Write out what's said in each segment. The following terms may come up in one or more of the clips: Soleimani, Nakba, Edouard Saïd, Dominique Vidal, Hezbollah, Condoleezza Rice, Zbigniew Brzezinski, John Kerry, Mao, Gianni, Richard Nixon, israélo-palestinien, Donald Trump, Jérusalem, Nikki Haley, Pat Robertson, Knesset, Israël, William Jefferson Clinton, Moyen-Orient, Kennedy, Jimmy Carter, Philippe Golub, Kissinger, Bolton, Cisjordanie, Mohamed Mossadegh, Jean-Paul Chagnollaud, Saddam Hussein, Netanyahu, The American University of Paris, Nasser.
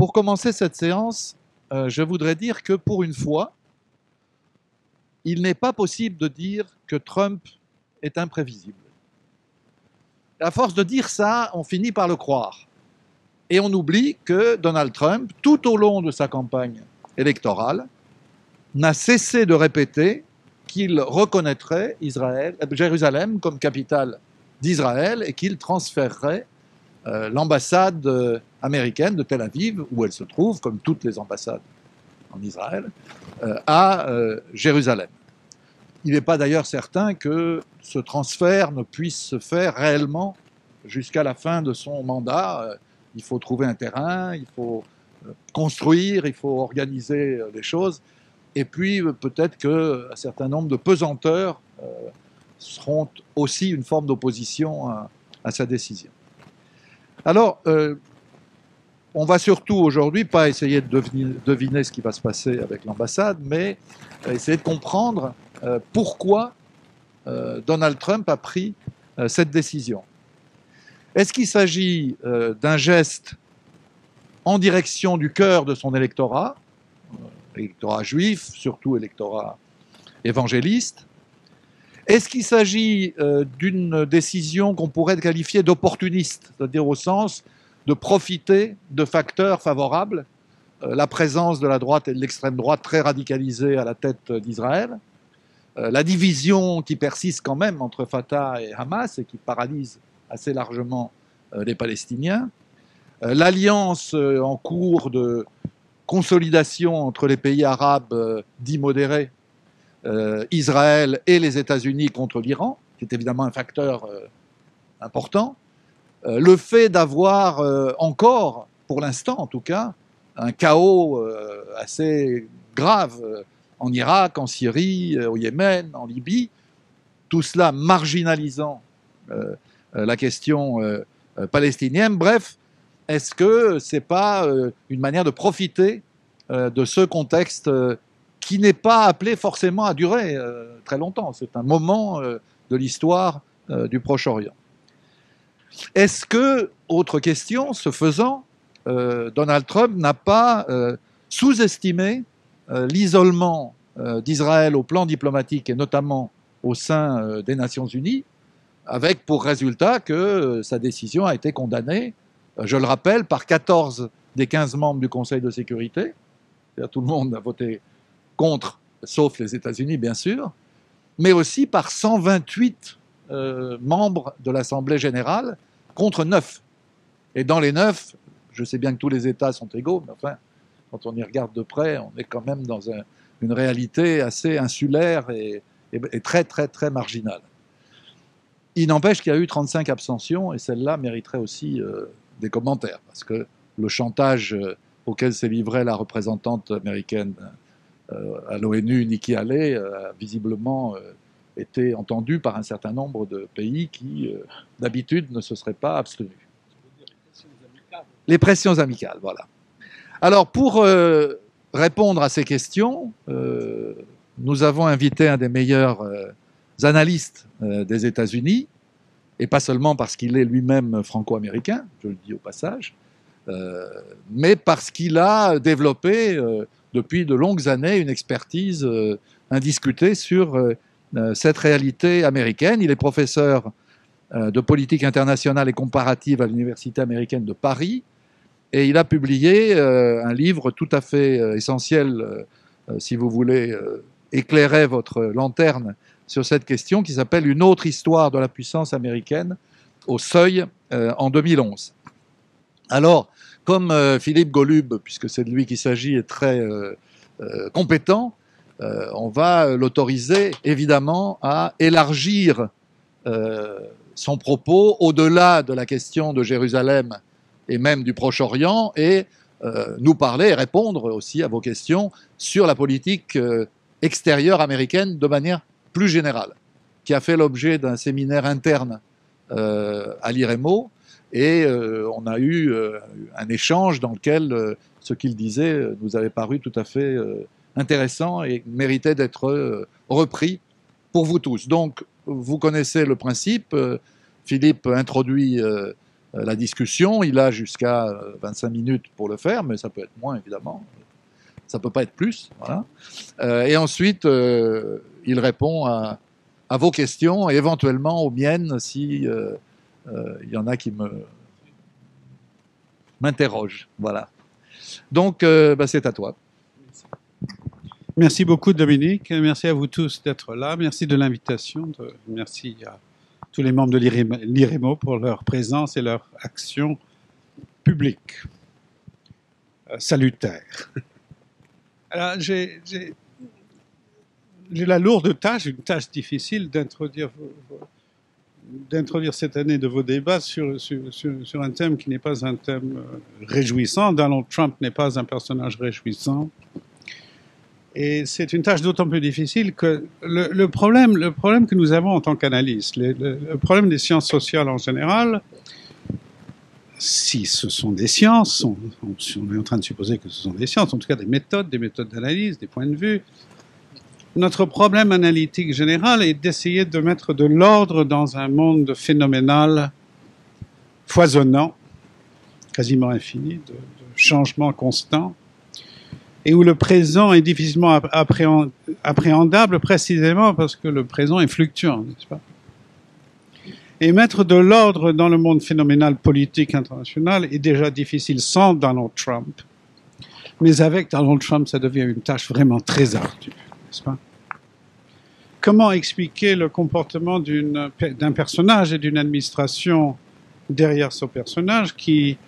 Pour commencer cette séance, je voudrais dire que pour une fois, il n'est pas possible de dire que Trump est imprévisible. À force de dire ça, on finit par le croire. Et on oublie que Donald Trump, tout au long de sa campagne électorale, n'a cessé de répéter qu'il reconnaîtrait Jérusalem comme capitale d'Israël et qu'il transférerait l'ambassade américaine de Tel Aviv, où elle se trouve, comme toutes les ambassades en Israël, à Jérusalem. Il n'est pas d'ailleurs certain que ce transfert ne puisse se faire réellement jusqu'à la fin de son mandat. Il faut trouver un terrain, il faut construire, il faut organiser les choses. Et puis peut-être qu'un certain nombre de pesanteurs seront aussi une forme d'opposition à sa décision. Alors, on va surtout aujourd'hui pas essayer de deviner ce qui va se passer avec l'ambassade, mais essayer de comprendre pourquoi Donald Trump a pris cette décision. Est-ce qu'il s'agit d'un geste en direction du cœur de son électorat, électorat juif, surtout électorat évangéliste? Est-ce qu'il s'agit d'une décision qu'on pourrait qualifier d'opportuniste, c'est-à-dire au sens de profiter de facteurs favorables, la présence de la droite et de l'extrême droite très radicalisée à la tête d'Israël, la division qui persiste quand même entre Fatah et Hamas et qui paralyse assez largement les Palestiniens, l'alliance en cours de consolidation entre les pays arabes dits modérés, Israël et les États-Unis contre l'Iran, qui est évidemment un facteur important, le fait d'avoir encore, pour l'instant en tout cas, un chaos assez grave en Irak, en Syrie, au Yémen, en Libye, tout cela marginalisant la question palestinienne. Bref, est-ce que ce n'est pas une manière de profiter de ce contexte qui n'est pas appelé forcément à durer très longtemps. C'est un moment de l'histoire du Proche-Orient. Est-ce que, autre question, ce faisant, Donald Trump n'a pas sous-estimé l'isolement d'Israël au plan diplomatique et notamment au sein des Nations Unies, avec pour résultat que sa décision a été condamnée, je le rappelle, par 14 des 15 membres du Conseil de sécurité. C'est-à-dire tout le monde a voté contre, sauf les États-Unis bien sûr, mais aussi par 128 membres de l'Assemblée générale contre 9. Et dans les 9, je sais bien que tous les États sont égaux, mais enfin, quand on y regarde de près, on est quand même dans une réalité assez insulaire et très, très, très marginale. Il n'empêche qu'il y a eu 35 abstentions, et celle-là mériterait aussi des commentaires, parce que le chantage auquel s'est livrée la représentante américaine à l'ONU, Nikki Haley, a visiblement été entendu par un certain nombre de pays qui, d'habitude, ne se seraient pas abstenus. Les pressions amicales, voilà. Alors, pour répondre à ces questions, nous avons invité un des meilleurs analystes des États-Unis, et pas seulement parce qu'il est lui-même franco-américain, je le dis au passage, mais parce qu'il a développé depuis de longues années une expertise indiscutée sur cette réalité américaine. Il est professeur de politique internationale et comparative à l'Université américaine de Paris, et il a publié un livre tout à fait essentiel, si vous voulez éclairer votre lanterne sur cette question, qui s'appelle « Une autre histoire de la puissance américaine au seuil » en 2011. Alors, comme Philippe Golub, puisque c'est de lui qu'il s'agit, est très compétent, on va l'autoriser évidemment à élargir son propos au-delà de la question de Jérusalem et même du Proche-Orient et nous parler et répondre aussi à vos questions sur la politique extérieure américaine de manière plus générale, qui a fait l'objet d'un séminaire interne à l'IREMO. Et on a eu un échange dans lequel ce qu'il disait nous avait paru tout à fait intéressant et méritait d'être repris pour vous tous. Donc, vous connaissez le principe. Philippe introduit la discussion. Il a jusqu'à 25 minutes pour le faire, mais ça peut être moins, évidemment. Ça ne peut pas être plus. Voilà. Et ensuite, il répond à vos questions, et éventuellement aux miennes, si y en a qui m'interrogent. Voilà. Donc, c'est à toi. Merci beaucoup, Dominique. Merci à vous tous d'être là. Merci de l'invitation. Merci à tous les membres de l'IREMO pour leur présence et leur action publique salutaire. Alors, j'ai la lourde tâche, une tâche difficile, d'introduire cette année de vos débats sur un thème qui n'est pas un thème réjouissant. Donald Trump n'est pas un personnage réjouissant. Et c'est une tâche d'autant plus difficile que le problème que nous avons en tant qu'analystes, le problème des sciences sociales en général, si ce sont des sciences, on est en train de supposer que ce sont des sciences, en tout cas des méthodes d'analyse, des points de vue, notre problème analytique général est d'essayer de mettre de l'ordre dans un monde phénoménal, foisonnant, quasiment infini, de changements constants, et où le présent est difficilement appréhendable précisément parce que le présent est fluctuant, n'est-ce pas? Et mettre de l'ordre dans le monde phénoménal politique international est déjà difficile sans Donald Trump. Mais avec Donald Trump, ça devient une tâche vraiment très ardue, n'est-ce pas? Comment expliquer le comportement d'un personnage et d'une administration derrière ce personnage qui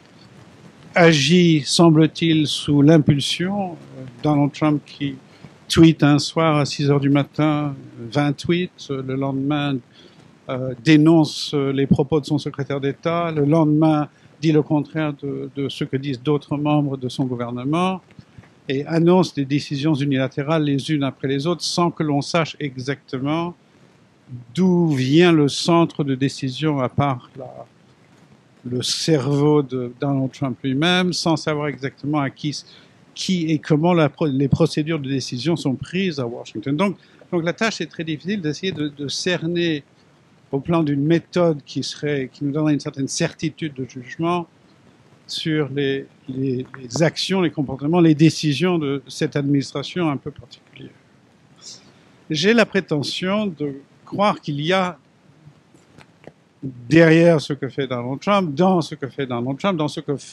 agit, semble-t-il, sous l'impulsion? Donald Trump qui tweet un soir à 6 h du matin 20 tweets, le lendemain dénonce les propos de son secrétaire d'État, le lendemain dit le contraire de ce que disent d'autres membres de son gouvernement et annonce des décisions unilatérales les unes après les autres sans que l'on sache exactement d'où vient le centre de décision à part le cerveau de Donald Trump lui-même, sans savoir exactement à qui et comment les procédures de décision sont prises à Washington. Donc la tâche est très difficile d'essayer de cerner au plan d'une méthode qui nous donnerait une certaine certitude de jugement sur les actions, les comportements, les décisions de cette administration un peu particulière. J'ai la prétention de croire qu'il y a derrière ce que fait Donald Trump, dans ce que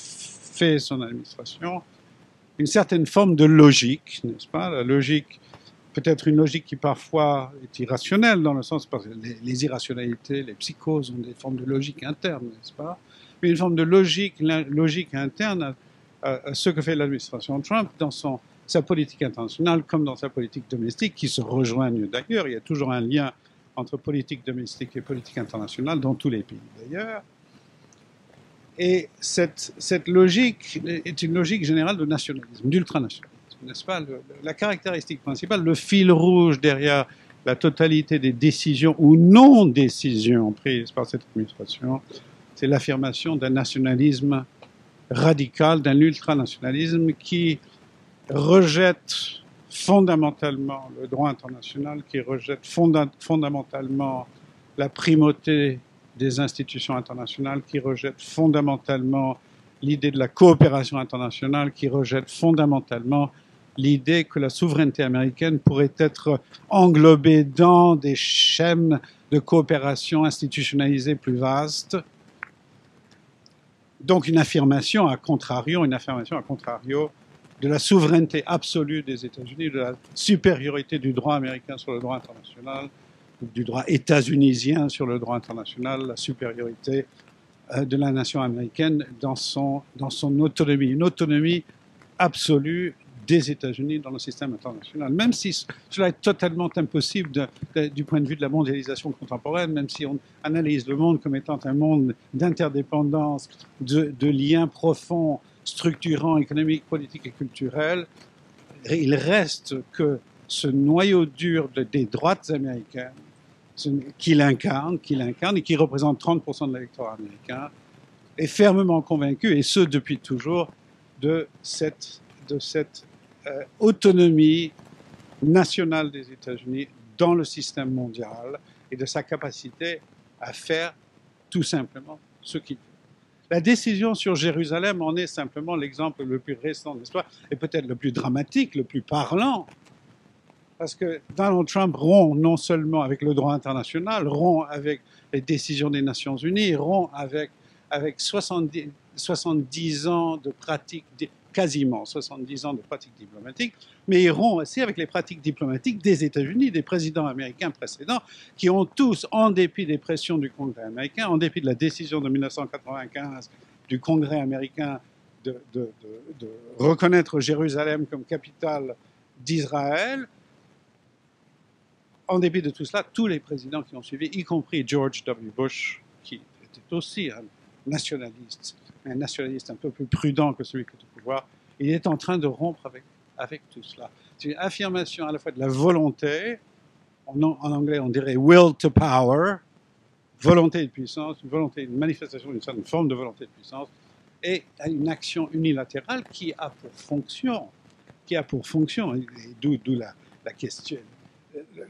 fait son administration, une certaine forme de logique, n'est-ce pas? La logique, peut-être une logique qui parfois est irrationnelle, dans le sens parce que les irrationalités, les psychoses ont des formes de logique interne, n'est-ce pas? Mais une forme de logique interne à ce que fait l'administration Trump dans sa politique internationale comme dans sa politique domestique, qui se rejoignent d'ailleurs, il y a toujours un lien entre politique domestique et politique internationale, dans tous les pays d'ailleurs. Et cette logique est une logique générale de nationalisme, d'ultranationalisme, n'est-ce pas? La caractéristique principale, le fil rouge derrière la totalité des décisions ou non-décisions prises par cette administration, c'est l'affirmation d'un nationalisme radical, d'un ultranationalisme qui rejette fondamentalement le droit international, qui rejette fondamentalement la primauté des institutions internationales, qui rejette fondamentalement l'idée de la coopération internationale, qui rejette fondamentalement l'idée que la souveraineté américaine pourrait être englobée dans des chaînes de coopération institutionnalisées plus vastes. Donc une affirmation à contrario de la souveraineté absolue des États-Unis, de la supériorité du droit américain sur le droit international, du droit états-unisien sur le droit international, la supériorité de la nation américaine dans son autonomie, une autonomie absolue des États-Unis dans le système international. Même si cela est totalement impossible du point de vue de la mondialisation contemporaine, même si on analyse le monde comme étant un monde d'interdépendance, de liens profonds, structurant, économique, politique et culturel, il reste que ce noyau dur des droites américaines qu'il incarne et qui représente 30% de l'électorat américain est fermement convaincu, et ce depuis toujours, de cette autonomie nationale des États-Unis dans le système mondial et de sa capacité à faire tout simplement ce qu'il veut. La décision sur Jérusalem en est simplement l'exemple le plus récent de l'histoire et peut-être le plus dramatique, le plus parlant. Parce que Donald Trump rompt non seulement avec le droit international, rompt avec les décisions des Nations Unies, rompt avec 70 ans de pratiques, quasiment 70 ans de pratiques diplomatiques, mais il rompt aussi avec les pratiques diplomatiques des États-Unis, des présidents américains précédents, qui ont tous, en dépit des pressions du Congrès américain, en dépit de la décision de 1995 du Congrès américain de reconnaître Jérusalem comme capitale d'Israël, en dépit de tout cela, tous les présidents qui ont suivi, y compris George W. Bush, qui était aussi un nationaliste un peu plus prudent que celui qui est au pouvoir, il est en train de rompre avec tout cela. C'est une affirmation à la fois de la volonté, en anglais on dirait « will to power », volonté de puissance, une manifestation d'une certaine forme de volonté de puissance, et une action unilatérale qui a pour fonction, d'où la question.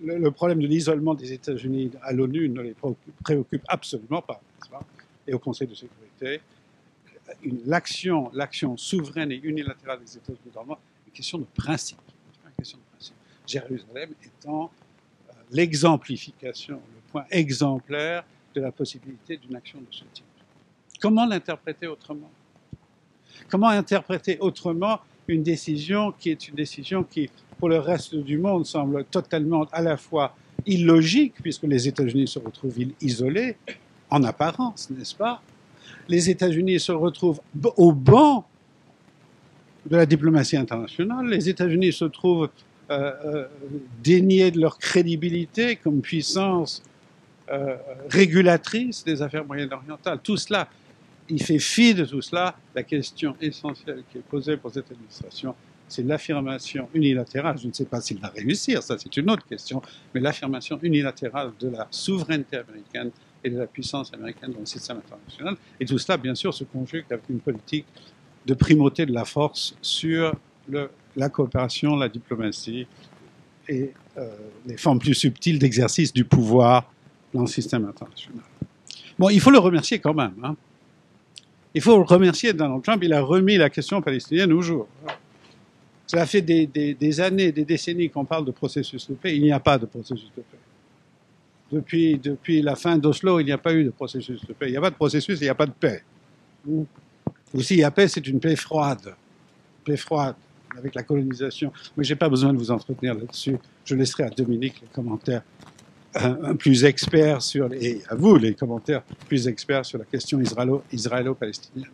Le problème de l'isolement des États-Unis à l'ONU ne les préoccupe absolument pas, n'est-ce pas ? Et au Conseil de sécurité, l'action souveraine et unilatérale des États-Unis dans le monde est une question de principe. Jérusalem étant l'exemplification, le point exemplaire de la possibilité d'une action de ce type. Comment l'interpréter autrement? Comment interpréter autrement une décision qui est une décision qui, pour le reste du monde, semble totalement à la fois illogique, puisque les États-Unis se retrouvent isolés, en apparence, n'est-ce pas? Les États-Unis se retrouvent au banc de la diplomatie internationale, les États-Unis se trouvent déniés de leur crédibilité comme puissance régulatrice des affaires moyen-orientales. Tout cela, il fait fi de tout cela. La question essentielle qui est posée pour cette administration, c'est l'affirmation unilatérale, je ne sais pas s'il va réussir, ça c'est une autre question, mais l'affirmation unilatérale de la souveraineté américaine et de la puissance américaine dans le système international. Et tout cela, bien sûr, se conjugue avec une politique de primauté de la force sur la coopération, la diplomatie et les formes plus subtiles d'exercice du pouvoir dans le système international. Bon, il faut le remercier quand même. Hein. Il faut le remercier Donald Trump, il a remis la question palestinienne au jour. Cela fait des années, des décennies qu'on parle de processus de paix. Il n'y a pas de processus de paix. Depuis la fin d'Oslo, il n'y a pas eu de processus de paix. Il n'y a pas de processus, il n'y a pas de paix. Ou s'il y a paix, c'est une paix froide. Avec la colonisation. Mais je n'ai pas besoin de vous entretenir là-dessus. Je laisserai à Dominique les commentaires plus experts et à vous les commentaires plus experts sur la question israélo-palestinienne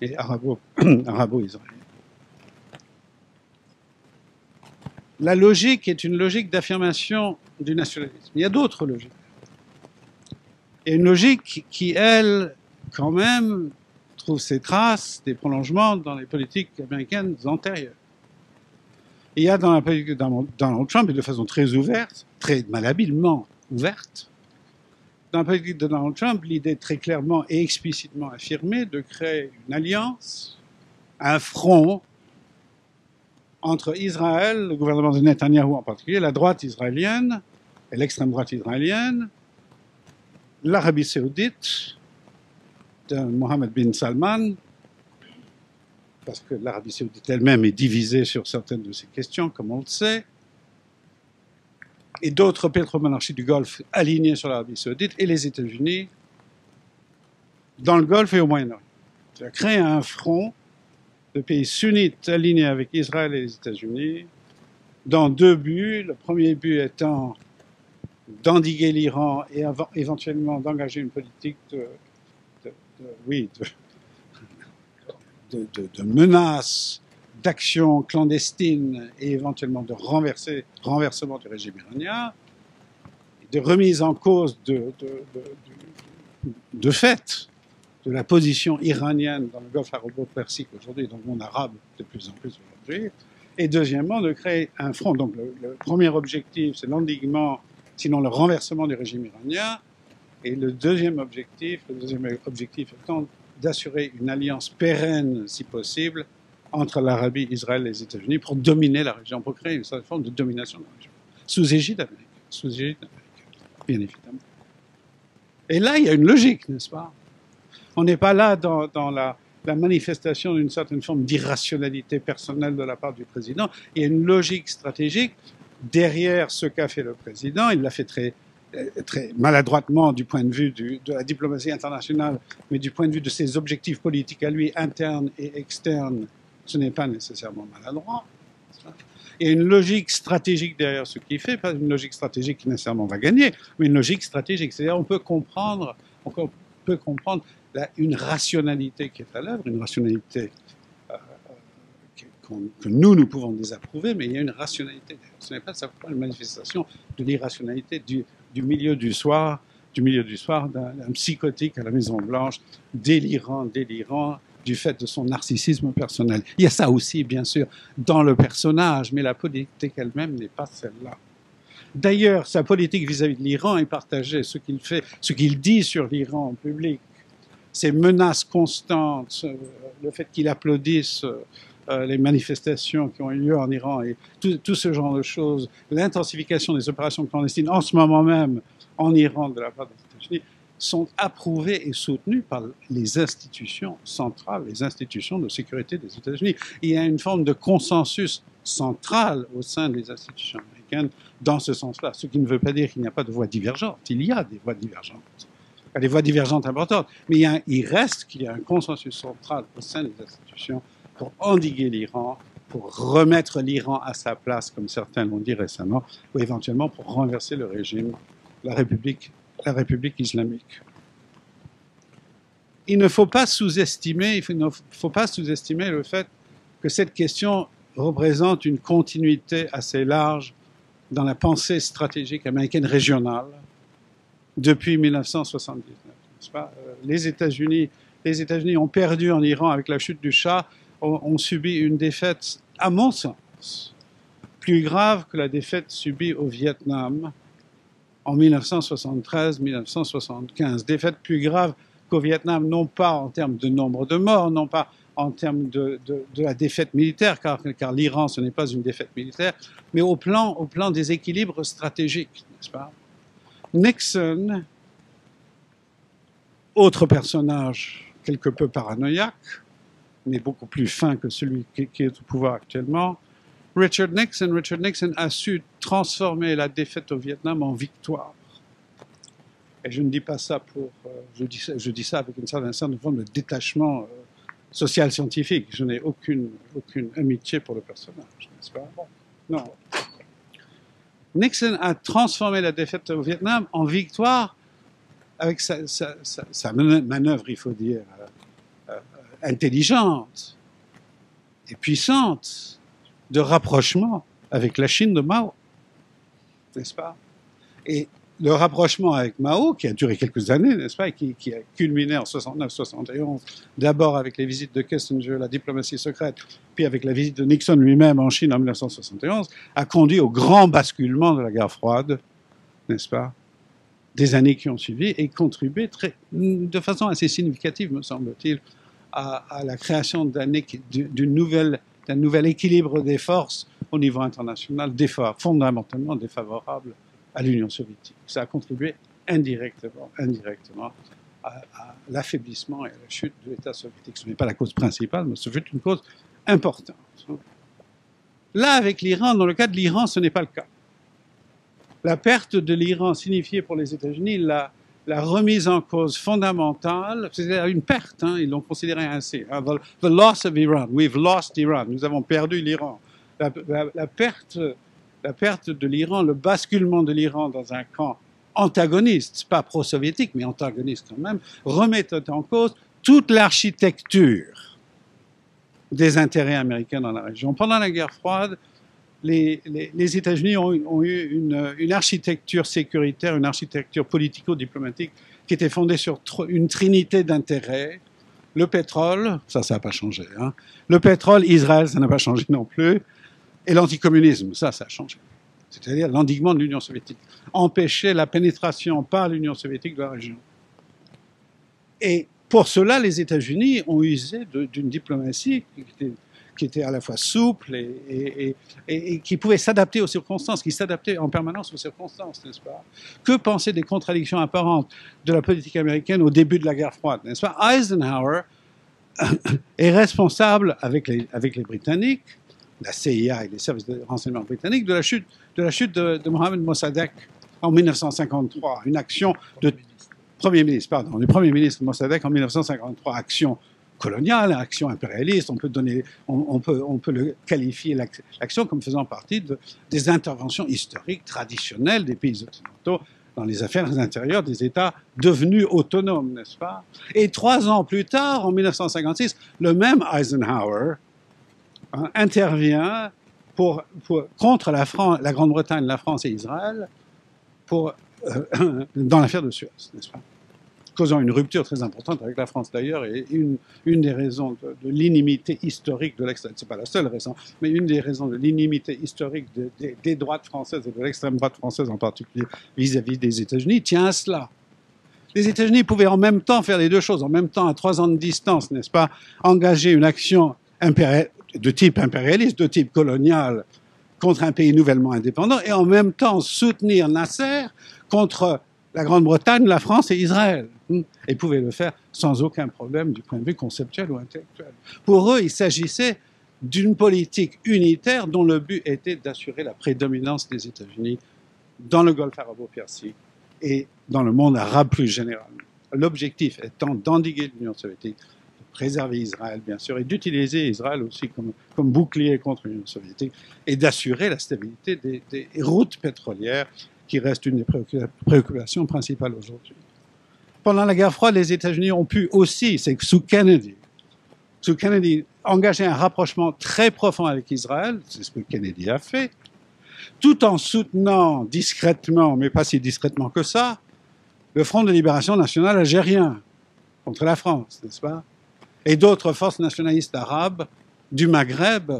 et arabo-israélienne. La logique est une logique d'affirmation du nationalisme. Il y a d'autres logiques. Et une logique qui, elle, quand même, trouve ses traces, des prolongements dans les politiques américaines antérieures. Il y a dans la politique de Donald Trump, et de façon très ouverte, très malhabilement ouverte, dans la politique de Donald Trump, l'idée très clairement et explicitement affirmée de créer une alliance, un front, entre Israël, le gouvernement de Netanyahu en particulier, la droite israélienne et l'extrême droite israélienne, l'Arabie saoudite de Mohammed bin Salman, parce que l'Arabie saoudite elle-même est divisée sur certaines de ces questions, comme on le sait, et d'autres pétromonarchies du Golfe alignées sur l'Arabie saoudite et les États-Unis dans le Golfe et au Moyen-Orient. C'est-à-dire créer un front de pays sunnites alignés avec Israël et les États-Unis, dans deux buts. Le premier but étant d'endiguer l'Iran et éventuellement d'engager une politique de menaces, d'actions clandestines et éventuellement de renversement du régime iranien, de remise en cause de fait de la position iranienne dans le Golfe arabo-persique aujourd'hui, dans le monde arabe de plus en plus aujourd'hui, et deuxièmement, de créer un front. Donc le premier objectif, c'est l'endiguement, sinon le renversement du régime iranien, et le deuxième objectif étant d'assurer une alliance pérenne, si possible, entre l'Arabie, Israël et les États-Unis pour dominer la région, pour créer une certaine forme de domination de la région, sous égide américaine, bien évidemment. Et là, il y a une logique, n'est-ce pas ? On n'est pas là dans la manifestation d'une certaine forme d'irrationalité personnelle de la part du président. Il y a une logique stratégique derrière ce qu'a fait le président. Il l'a fait très maladroitement du point de vue de la diplomatie internationale, mais du point de vue de ses objectifs politiques à lui, internes et externes, ce n'est pas nécessairement maladroit. Il y a une logique stratégique derrière ce qu'il fait, pas une logique stratégique qui nécessairement va gagner, mais une logique stratégique. C'est-à-dire on peut comprendre une rationalité qui est à l'œuvre, une rationalité que nous pouvons désapprouver, mais il y a une rationalité. Ce n'est pas simplement une manifestation de l'irrationalité du milieu du soir, d'un psychotique à la Maison-Blanche, délirant, du fait de son narcissisme personnel. Il y a ça aussi, bien sûr, dans le personnage, mais la politique elle-même n'est pas celle-là. D'ailleurs, sa politique vis-à-vis de l'Iran est partagée. Ce qu'il fait, ce qu'il dit sur l'Iran en public, ces menaces constantes, le fait qu'il applaudisse les manifestations qui ont eu lieu en Iran et tout ce genre de choses, l'intensification des opérations clandestines en ce moment même en Iran de la part des États-Unis, sont approuvés et soutenus par les institutions centrales, les institutions de sécurité des États-Unis. Il y a une forme de consensus central au sein des institutions américaines dans ce sens-là, ce qui ne veut pas dire qu'il n'y a pas de voix divergentes. Il y a des voix divergentes, des voix divergentes importantes, mais il reste qu'il y a un consensus central au sein des institutions pour endiguer l'Iran, pour remettre l'Iran à sa place, comme certains l'ont dit récemment, ou éventuellement pour renverser le régime, la République islamique. Il ne faut pas sous-estimer le fait que cette question représente une continuité assez large dans la pensée stratégique américaine régionale depuis 1979. N'est-ce pas ? Les États-Unis ont perdu en Iran avec la chute du Shah, ont subi une défaite, à mon sens, plus grave que la défaite subie au Vietnam en 1973-1975, défaite plus grave qu'au Vietnam, non pas en termes de nombre de morts, non pas en termes de la défaite militaire, car l'Iran, ce n'est pas une défaite militaire, mais au plan des équilibres stratégiques, n'est-ce pas? Nixon, autre personnage quelque peu paranoïaque, mais beaucoup plus fin que celui qui est au pouvoir actuellement, Richard Nixon a su transformer la défaite au Vietnam en victoire. Et je ne dis pas ça pour... Je dis ça avec une certaine forme de détachement social-scientifique. Je n'ai aucune amitié pour le personnage, n'est-ce pas? Non. Nixon a transformé la défaite au Vietnam en victoire avec sa manœuvre, il faut dire, intelligente et puissante, de rapprochement avec la Chine de Mao, n'est-ce pas? Et le rapprochement avec Mao, qui a duré quelques années, n'est-ce pas, et qui a culminé en 1969-1971, d'abord avec les visites de Kissinger, la diplomatie secrète, puis avec la visite de Nixon lui-même en Chine en 1971, a conduit au grand basculement de la guerre froide, n'est-ce pas, des années qui ont suivi, et contribué de façon assez significative, me semble-t-il, à la création d'un nouvel équilibre des forces au niveau international, fondamentalement défavorable à l'Union soviétique. Ça a contribué indirectement à l'affaiblissement et à la chute de l'État soviétique. Ce n'est pas la cause principale, mais ce fut une cause importante. Là, avec l'Iran, dans le cas de l'Iran, ce n'est pas le cas. La perte de l'Iran signifiait pour les États-Unis la remise en cause fondamentale, c'est-à-dire une perte, hein, ils l'ont considéré ainsi, hein, the loss of Iran, we've lost Iran, nous avons perdu l'Iran. La perte de l'Iran, le basculement de l'Iran dans un camp antagoniste, pas pro-soviétique, mais antagoniste quand même, remettait en cause toute l'architecture des intérêts américains dans la région. Pendant la guerre froide, les États-Unis ont eu une architecture sécuritaire, une architecture politico-diplomatique qui était fondée sur une trinité d'intérêts. Le pétrole, ça n'a pas changé. Hein. Le pétrole, Israël, ça n'a pas changé non plus. Et l'anticommunisme, ça a changé. C'est-à-dire l'endiguement de l'Union soviétique. Empêcher la pénétration par l'Union soviétique de la région. Et pour cela, les États-Unis ont usé d'une diplomatie qui était qui était à la fois souple et qui pouvait s'adapter aux circonstances, qui s'adaptait en permanence aux circonstances, n'est-ce pas? Que penser des contradictions apparentes de la politique américaine au début de la guerre froide, n'est-ce pas? Eisenhower est responsable, avec les Britanniques, la CIA et les services de renseignement britanniques, de la chute de Mohamed Mossadegh en 1953, une action de... du Premier ministre Mossadegh en 1953, action coloniale, action impérialiste, on peut le qualifier l'action comme faisant partie des interventions historiques traditionnelles des pays occidentaux dans les affaires intérieures des États devenus autonomes, n'est-ce pas? Et 3 ans plus tard, en 1956, le même Eisenhower intervient contre la Grande-Bretagne, la France et Israël dans l'affaire de Suez, n'est-ce pas? Causant une rupture très importante avec la France d'ailleurs, et une des raisons de l'inimité historique de l'extrême, c'est pas la seule raison, mais une des raisons de l'inimité historique des droites françaises et de l'extrême droite française en particulier vis-à-vis des États-Unis tient à cela. Les États-Unis pouvaient en même temps faire les deux choses, en même temps à 3 ans de distance, n'est-ce pas, engager une action de type impérialiste, de type colonial contre un pays nouvellement indépendant, et en même temps soutenir Nasser contre la Grande-Bretagne, la France et Israël. Et pouvaient le faire sans aucun problème du point de vue conceptuel ou intellectuel. Pour eux, il s'agissait d'une politique unitaire dont le but était d'assurer la prédominance des États-Unis dans le Golfe arabo-persique et dans le monde arabe plus généralement. L'objectif étant d'endiguer l'Union soviétique, de préserver Israël, bien sûr, et d'utiliser Israël aussi comme bouclier contre l'Union soviétique, et d'assurer la stabilité des routes pétrolières qui reste une des préoccupations principales aujourd'hui. Pendant la guerre froide, les États-Unis ont pu aussi, c'est que sous Kennedy, engager un rapprochement très profond avec Israël, c'est ce que Kennedy a fait, tout en soutenant discrètement, mais pas si discrètement que ça, le Front de libération nationale algérien contre la France, n'est-ce pas? Et d'autres forces nationalistes arabes du Maghreb,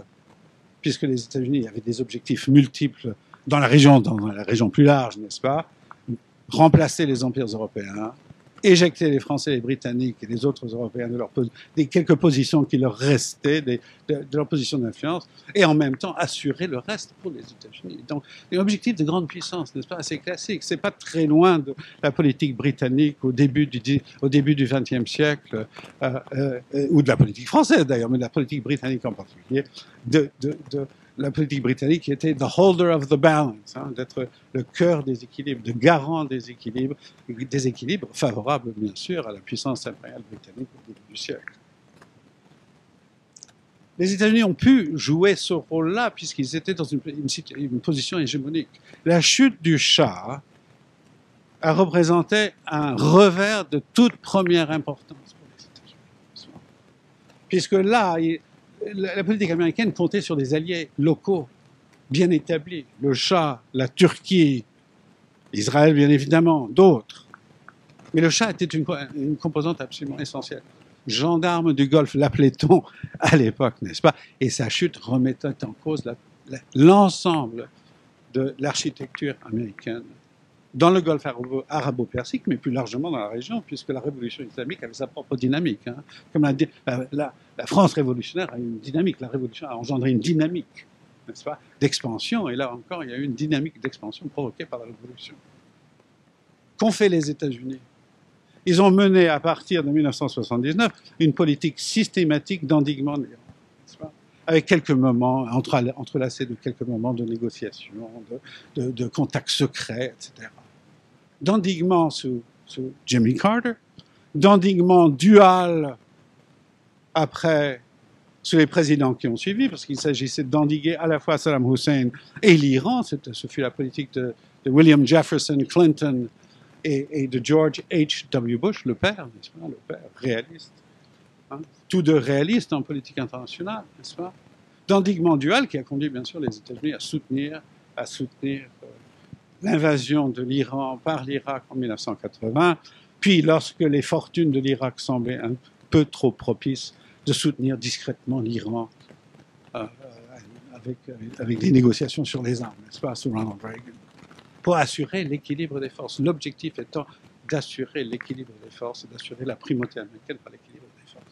puisque les États-Unis avaient des objectifs multiples dans la région plus large, n'est-ce pas, remplacer les empires européens, éjecter les Français, les Britanniques et les autres Européens des quelques positions qui leur restaient, de leur position d'influence, et en même temps assurer le reste pour les États-Unis. Donc, l'objectif de grande puissance, n'est-ce pas, assez classique. C'est pas très loin de la politique britannique au début du XXe siècle, ou de la politique française d'ailleurs, mais de la politique britannique en particulier, la politique britannique qui était « the holder of the balance », hein, d'être le cœur des équilibres, de garant des équilibres favorables, bien sûr, à la puissance impériale britannique au début du siècle. Les États-Unis ont pu jouer ce rôle-là puisqu'ils étaient dans une position hégémonique. La chute du Shah a représenté un revers de toute première importance pour les États-Unis. Puisque là... La politique américaine comptait sur des alliés locaux bien établis, le Shah, la Turquie, Israël bien évidemment, d'autres. Mais le Shah était une composante absolument essentielle. Gendarme du Golfe, l'appelait-on à l'époque, n'est-ce pas? Et sa chute remettait en cause l'ensemble de l'architecture américaine dans le Golfe arabo-persique, mais plus largement dans la région, puisque la révolution islamique avait sa propre dynamique. Hein. Comme la France révolutionnaire a eu une dynamique, la révolution a engendré une dynamique, n'est-ce pas, d'expansion, et là encore, il y a eu une dynamique d'expansion provoquée par la révolution. Qu'ont fait les États-Unis? Ils ont mené, à partir de 1979, une politique systématique d'endiguement, n'est-ce pas, avec quelques moments, entrelacés de quelques moments de négociations, de contacts secrets, etc. D'endiguement sous Jimmy Carter, d'endiguement dual après sous les présidents qui ont suivi, parce qu'il s'agissait d'endiguer à la fois Saddam Hussein et l'Iran. Ce fut la politique de William Jefferson Clinton et de George H.W. Bush, le père, n'est-ce pas, le père réaliste, hein, tous deux réalistes en politique internationale, n'est-ce pas, d'endiguement dual qui a conduit bien sûr les États-Unis à soutenir l'invasion de l'Iran par l'Irak en 1980, puis lorsque les fortunes de l'Irak semblaient un peu trop propices, de soutenir discrètement l'Iran avec des négociations sur les armes, n'est-ce pas, sous Ronald Reagan, pour assurer l'équilibre des forces. L'objectif étant d'assurer l'équilibre des forces, d'assurer la primauté américaine par l'équilibre des forces.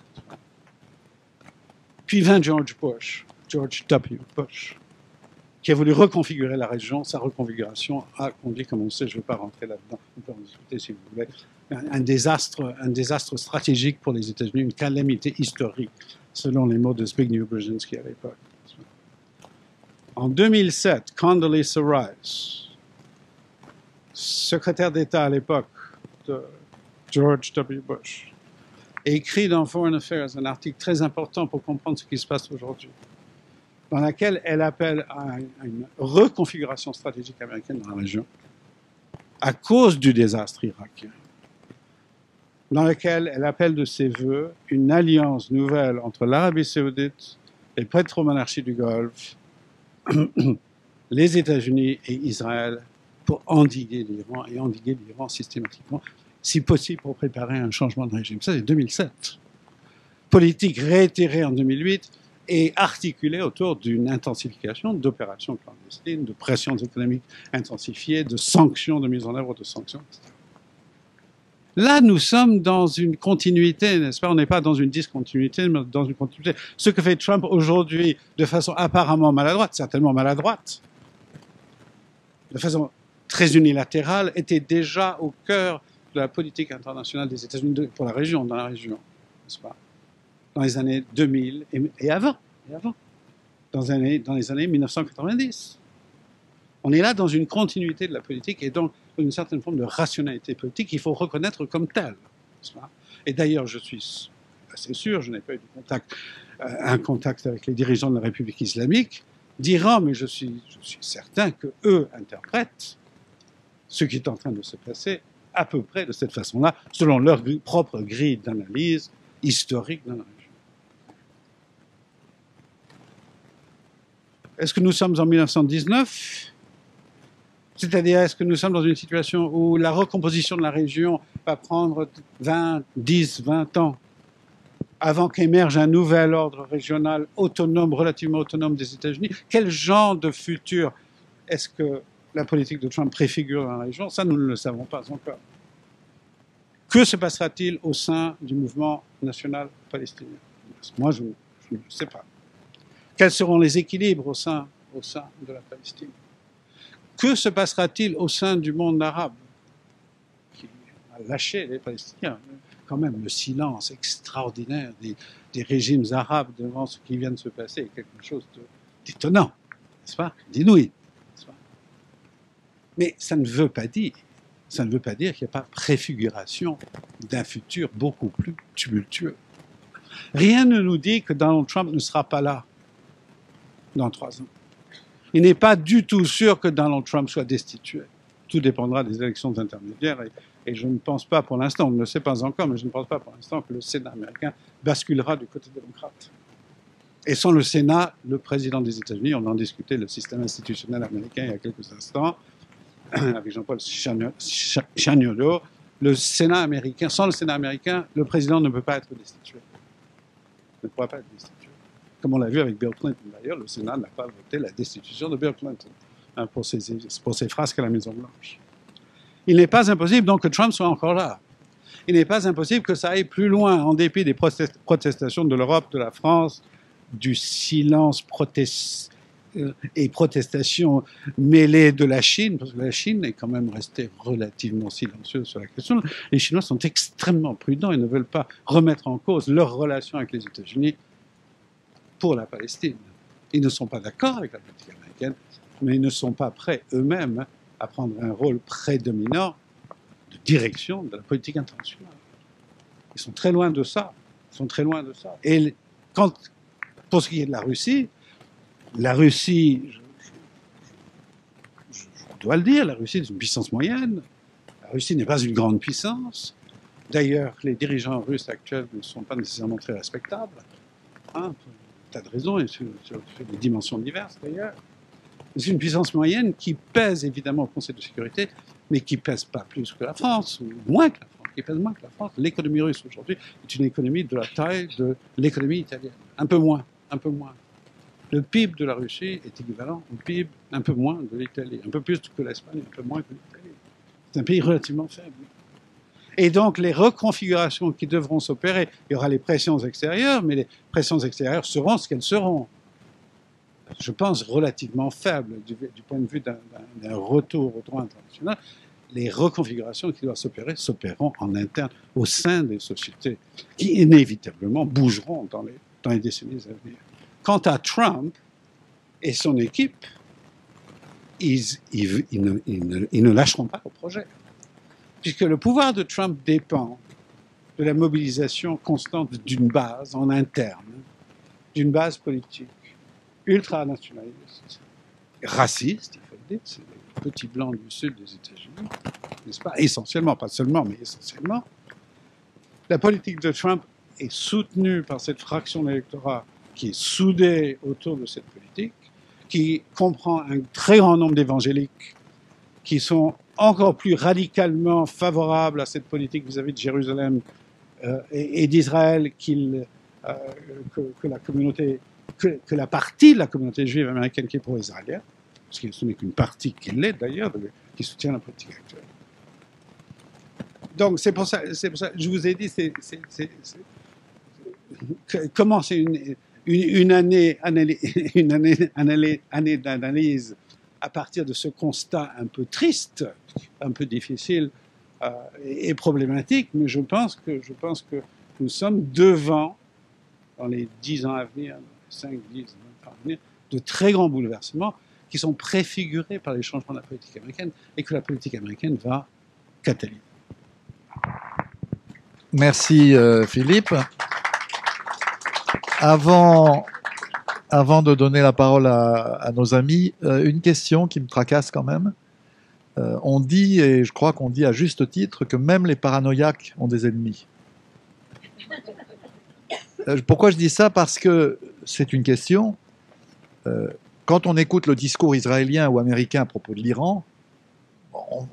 suivant George W. Bush, qui a voulu reconfigurer la région. Sa reconfiguration a conduit, comme on sait, je ne vais pas rentrer là-dedans, on peut en discuter si vous voulez, un désastre stratégique pour les États-Unis, une calamité historique, selon les mots de Zbigniew Brzezinski à l'époque. En 2007, Condoleezza Rice, secrétaire d'État à l'époque de George W. Bush, écrit dans Foreign Affairs un article très important pour comprendre ce qui se passe aujourd'hui, dans laquelle elle appelle à une reconfiguration stratégique américaine dans la région à cause du désastre irakien, dans laquelle elle appelle de ses voeux une alliance nouvelle entre l'Arabie saoudite, les pétromonarchies du Golfe, les États-Unis et Israël pour endiguer l'Iran, et endiguer l'Iran systématiquement, si possible pour préparer un changement de régime. Ça, c'est 2007. Politique réitérée en 2008 et articulée autour d'une intensification d'opérations clandestines, de pressions économiques intensifiées, de sanctions, de mise en œuvre de sanctions, etc. Là, nous sommes dans une continuité, n'est-ce pas? On n'est pas dans une discontinuité, mais dans une continuité. Ce que fait Trump aujourd'hui, de façon apparemment maladroite, certainement maladroite, de façon très unilatérale, était déjà au cœur de la politique internationale des États-Unis pour la région, dans la région, n'est-ce pas? Dans les années 2000 et avant, dans les années 1990. On est là dans une continuité de la politique et donc une certaine forme de rationalité politique qu'il faut reconnaître comme telle. Et d'ailleurs, je suis assez sûr, je n'ai pas eu de contact, un contact avec les dirigeants de la République islamique d'Iran, mais je suis certain qu'eux interprètent ce qui est en train de se passer à peu près de cette façon-là, selon leur propre grille d'analyse historique dans la région. Est-ce que nous sommes en 1919 ? C'est-à-dire, est-ce que nous sommes dans une situation où la recomposition de la région va prendre 10, 20 ans avant qu'émerge un nouvel ordre régional autonome, relativement autonome des États-Unis? Quel genre de futur est-ce que la politique de Trump préfigure dans la région? Ça, nous ne le savons pas encore. Que se passera-t-il au sein du mouvement national palestinien? Moi, je ne sais pas. Quels seront les équilibres au sein de la Palestine? Que se passera-t-il au sein du monde arabe qui a lâché les Palestiniens? Quand même, le silence extraordinaire des régimes arabes devant ce qui vient de se passer est quelque chose d'étonnant, n'est-ce pas? D'inouï, n'est-ce pas? Mais ça ne veut pas dire qu'il n'y a pas préfiguration d'un futur beaucoup plus tumultueux. Rien ne nous dit que Donald Trump ne sera pas là dans 3 ans. Il n'est pas du tout sûr que Donald Trump soit destitué. Tout dépendra des élections intermédiaires et je ne pense pas pour l'instant, on ne le sait pas encore, mais je ne pense pas pour l'instant que le Sénat américain basculera du côté démocrate. Et sans le Sénat, le président des États-Unis, on en discutait, le système institutionnel américain il y a quelques instants, avec Jean-Paul Chagnollaud, le Sénat américain, sans le Sénat américain, le président ne peut pas être destitué. Ne pourra pas être destitué. Comme on l'a vu avec Bill Clinton d'ailleurs, le Sénat n'a pas voté la destitution de Bill Clinton hein, pour ses frasques à la Maison-Blanche. Il n'est pas impossible donc que Trump soit encore là. Il n'est pas impossible que ça aille plus loin en dépit des protestations de l'Europe, de la France, du silence et protestations mêlées de la Chine, parce que la Chine est quand même restée relativement silencieuse sur la question. Les Chinois sont extrêmement prudents et ne veulent pas remettre en cause leurs relations avec les États-Unis pour la Palestine. Ils ne sont pas d'accord avec la politique américaine, mais ils ne sont pas prêts eux-mêmes à prendre un rôle prédominant de direction de la politique internationale. Ils sont très loin de ça. Ils sont très loin de ça. Et pour ce qui est de la Russie, je dois le dire, la Russie est une puissance moyenne. La Russie n'est pas une grande puissance. D'ailleurs, les dirigeants russes actuels ne sont pas nécessairement très respectables. Hein, de raisons, et sur des dimensions diverses d'ailleurs. C'est une puissance moyenne qui pèse évidemment au Conseil de sécurité, mais qui pèse pas plus que la France, ou moins que la France, qui pèse moins que la France. L'économie russe aujourd'hui est une économie de la taille de l'économie italienne. Un peu moins. Le PIB de la Russie est équivalent au PIB un peu moins de l'Italie, un peu plus que l'Espagne, un peu moins que l'Italie. C'est un pays relativement faible. Et donc les reconfigurations qui devront s'opérer, il y aura les pressions extérieures, mais les pressions extérieures seront ce qu'elles seront. Je pense relativement faibles du point de vue d'un retour au droit international. Les reconfigurations qui doivent s'opérer s'opéreront en interne au sein des sociétés qui inévitablement bougeront dans les décennies à venir. Quant à Trump et son équipe, ils ne lâcheront pas au projet. Puisque le pouvoir de Trump dépend de la mobilisation constante d'une base en interne, d'une base politique ultranationaliste, raciste, il faut le dire, c'est les petits blancs du sud des États-Unis, n'est-ce pas? Essentiellement, pas seulement, mais essentiellement. La politique de Trump est soutenue par cette fraction de l'électorat qui est soudée autour de cette politique, qui comprend un très grand nombre d'évangéliques qui sont encore plus radicalement favorables à cette politique vis-à-vis de Jérusalem et d'Israël que la partie de la communauté juive américaine qui est pro-israélienne, parce que ce n'est qu'une partie qui l'est d'ailleurs, qui soutient la politique actuelle. Donc c'est pour ça je vous ai dit, comment c'est une année d'analyse à partir de ce constat un peu triste, un peu difficile et problématique, mais je pense que nous sommes devant, dans les 10 ans à venir, 5, 10, 20 ans à venir, de très grands bouleversements qui sont préfigurés par les changements de la politique américaine et que la politique américaine va catalyser. Merci Philippe. Avant de donner la parole à nos amis, une question qui me tracasse quand même. On dit, et je crois qu'on dit à juste titre, que même les paranoïaques ont des ennemis. Pourquoi je dis ça? Parce que c'est une question. Quand on écoute le discours israélien ou américain à propos de l'Iran, on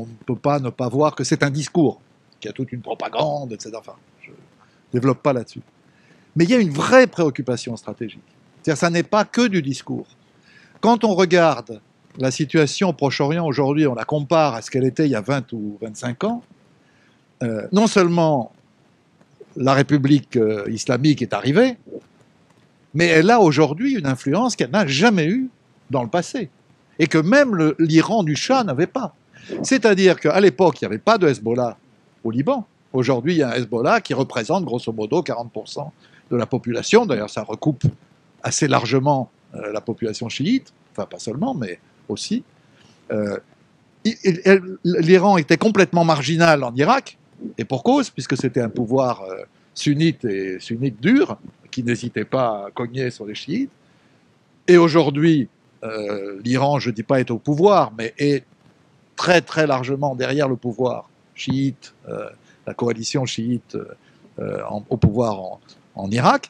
ne peut pas ne pas voir que c'est un discours, qu'il y a toute une propagande, etc. Enfin, je ne développe pas là-dessus. Mais il y a une vraie préoccupation stratégique. C'est-à-dire, ça n'est pas que du discours. Quand on regarde la situation au Proche-Orient aujourd'hui, on la compare à ce qu'elle était il y a 20 ou 25 ans, non seulement la République islamique est arrivée, mais elle a aujourd'hui une influence qu'elle n'a jamais eue dans le passé, et que même l'Iran du Shah n'avait pas. C'est-à-dire qu'à l'époque, il n'y avait pas de Hezbollah au Liban. Aujourd'hui, il y a un Hezbollah qui représente grosso modo 40% de la population. D'ailleurs, ça recoupe assez largement la population chiite, enfin pas seulement, mais aussi. L'Iran était complètement marginal en Irak, et pour cause, puisque c'était un pouvoir sunnite et sunnite dur, qui n'hésitait pas à cogner sur les chiites. Et aujourd'hui, l'Iran, je ne dis pas est au pouvoir, mais est très très largement derrière le pouvoir chiite, la coalition chiite au pouvoir en Irak.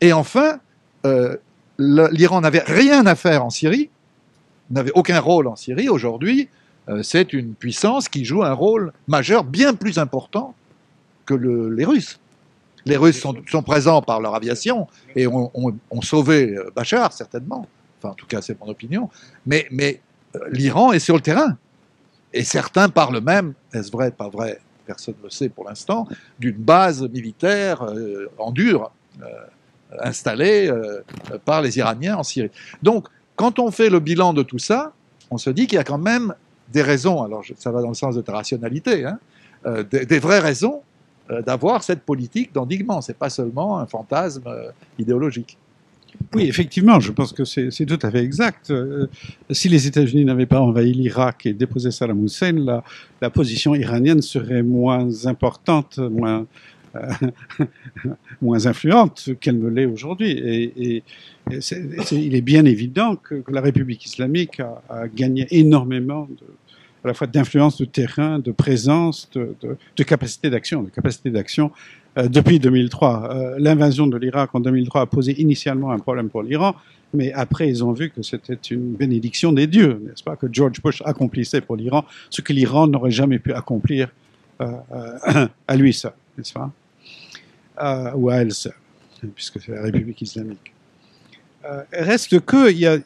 Et enfin, l'Iran n'avait rien à faire en Syrie, n'avait aucun rôle en Syrie. Aujourd'hui, c'est une puissance qui joue un rôle majeur, bien plus important que les Russes. Les Russes sont présents par leur aviation et ont sauvé Bachar, certainement. Enfin, en tout cas, c'est mon opinion. Mais l'Iran est sur le terrain. Et certains parlent même, est-ce vrai, pas vrai? Personne ne le sait pour l'instant, d'une base militaire en dur installée par les Iraniens en Syrie. Donc, quand on fait le bilan de tout ça, on se dit qu'il y a quand même des raisons, alors ça va dans le sens de ta rationalité, hein, des vraies raisons d'avoir cette politique d'endiguement. Ce n'est pas seulement un fantasme idéologique. Oui, effectivement, je pense que c'est tout à fait exact. Si les États-Unis n'avaient pas envahi l'Irak et déposé Saddam Hussein, la position iranienne serait moins importante, moins influente qu'elle ne l'est aujourd'hui. Et il est bien évident que la République islamique a gagné énormément à la fois d'influence de terrain, de présence, de capacité d'action, depuis 2003. L'invasion de l'Irak en 2003 a posé initialement un problème pour l'Iran, mais après ils ont vu que c'était une bénédiction des dieux, n'est-ce pas, que George Bush accomplissait pour l'Iran ce que l'Iran n'aurait jamais pu accomplir à lui seul, n'est-ce pas, ou à elle seule, puisque c'est la République islamique. Reste que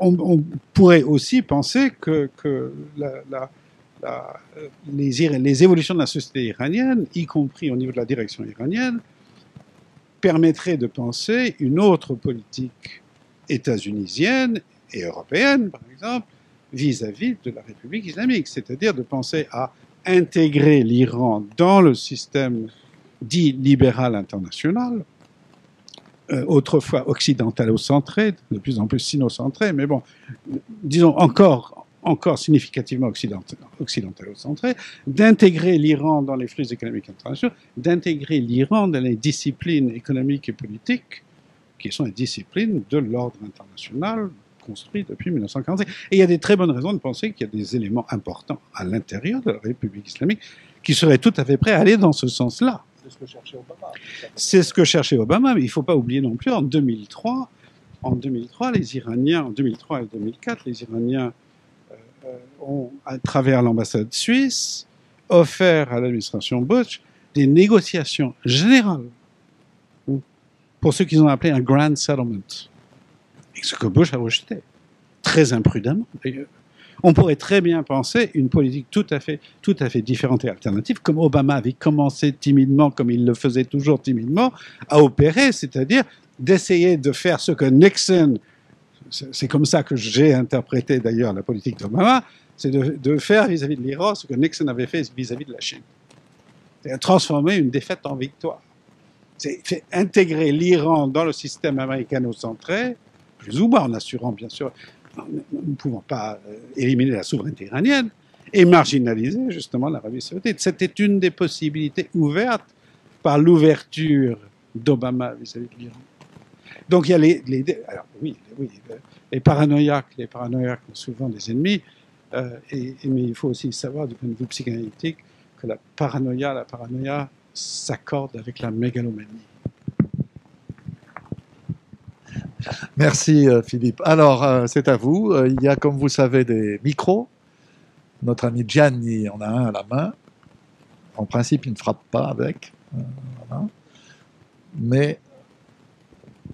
on pourrait aussi penser que la les évolutions de la société iranienne, y compris au niveau de la direction iranienne, permettraient de penser une autre politique états-unisienne et européenne, par exemple, vis-à-vis de la République islamique, c'est-à-dire de penser à intégrer l'Iran dans le système dit libéral international, autrefois occidentalocentré, de plus en plus sinocentré, mais bon, disons encore significativement occidentalocentré, d'intégrer l'Iran dans les flux économiques internationaux, d'intégrer l'Iran dans les disciplines économiques et politiques, qui sont les disciplines de l'ordre international construit depuis 1945. Et il y a des très bonnes raisons de penser qu'il y a des éléments importants à l'intérieur de la République islamique qui seraient tout à fait prêts à aller dans ce sens-là. C'est ce que cherchait Obama. C'est ce que cherchait Obama, mais il ne faut pas oublier non plus, en 2003, les Iraniens, en 2003 et 2004, les Iraniens ont, à travers l'ambassade suisse, offert à l'administration Bush des négociations générales pour ce qu'ils ont appelé un « grand settlement ». Et ce que Bush a rejeté, très imprudemment d'ailleurs. On pourrait très bien penser une politique tout à fait différente et alternative, comme Obama avait commencé timidement, comme il le faisait toujours timidement, à opérer, c'est-à-dire d'essayer de faire ce que Nixon, c'est comme ça que j'ai interprété d'ailleurs la politique d'Obama, c'est de faire vis-à-vis de l'Iran ce que Nixon avait fait vis-à-vis de la Chine. C'est-à-dire transformer une défaite en victoire. C'est intégrer l'Iran dans le système américano-centré, plus ou moins en assurant bien sûr, ne pouvant pas éliminer la souveraineté iranienne et marginaliser justement l'Arabie saoudite. C'était une des possibilités ouvertes par l'ouverture d'Obama vis-à-vis de l'Iran. Donc il y a alors oui, les paranoïaques ont souvent des ennemis, mais il faut aussi savoir du point de vue psychanalytique que la paranoïa s'accorde avec la mégalomanie. Merci Philippe. Alors c'est à vous. Il y a, comme vous savez, des micros. Notre ami Gianni en a un à la main. En principe, il ne frappe pas avec. Voilà. Mais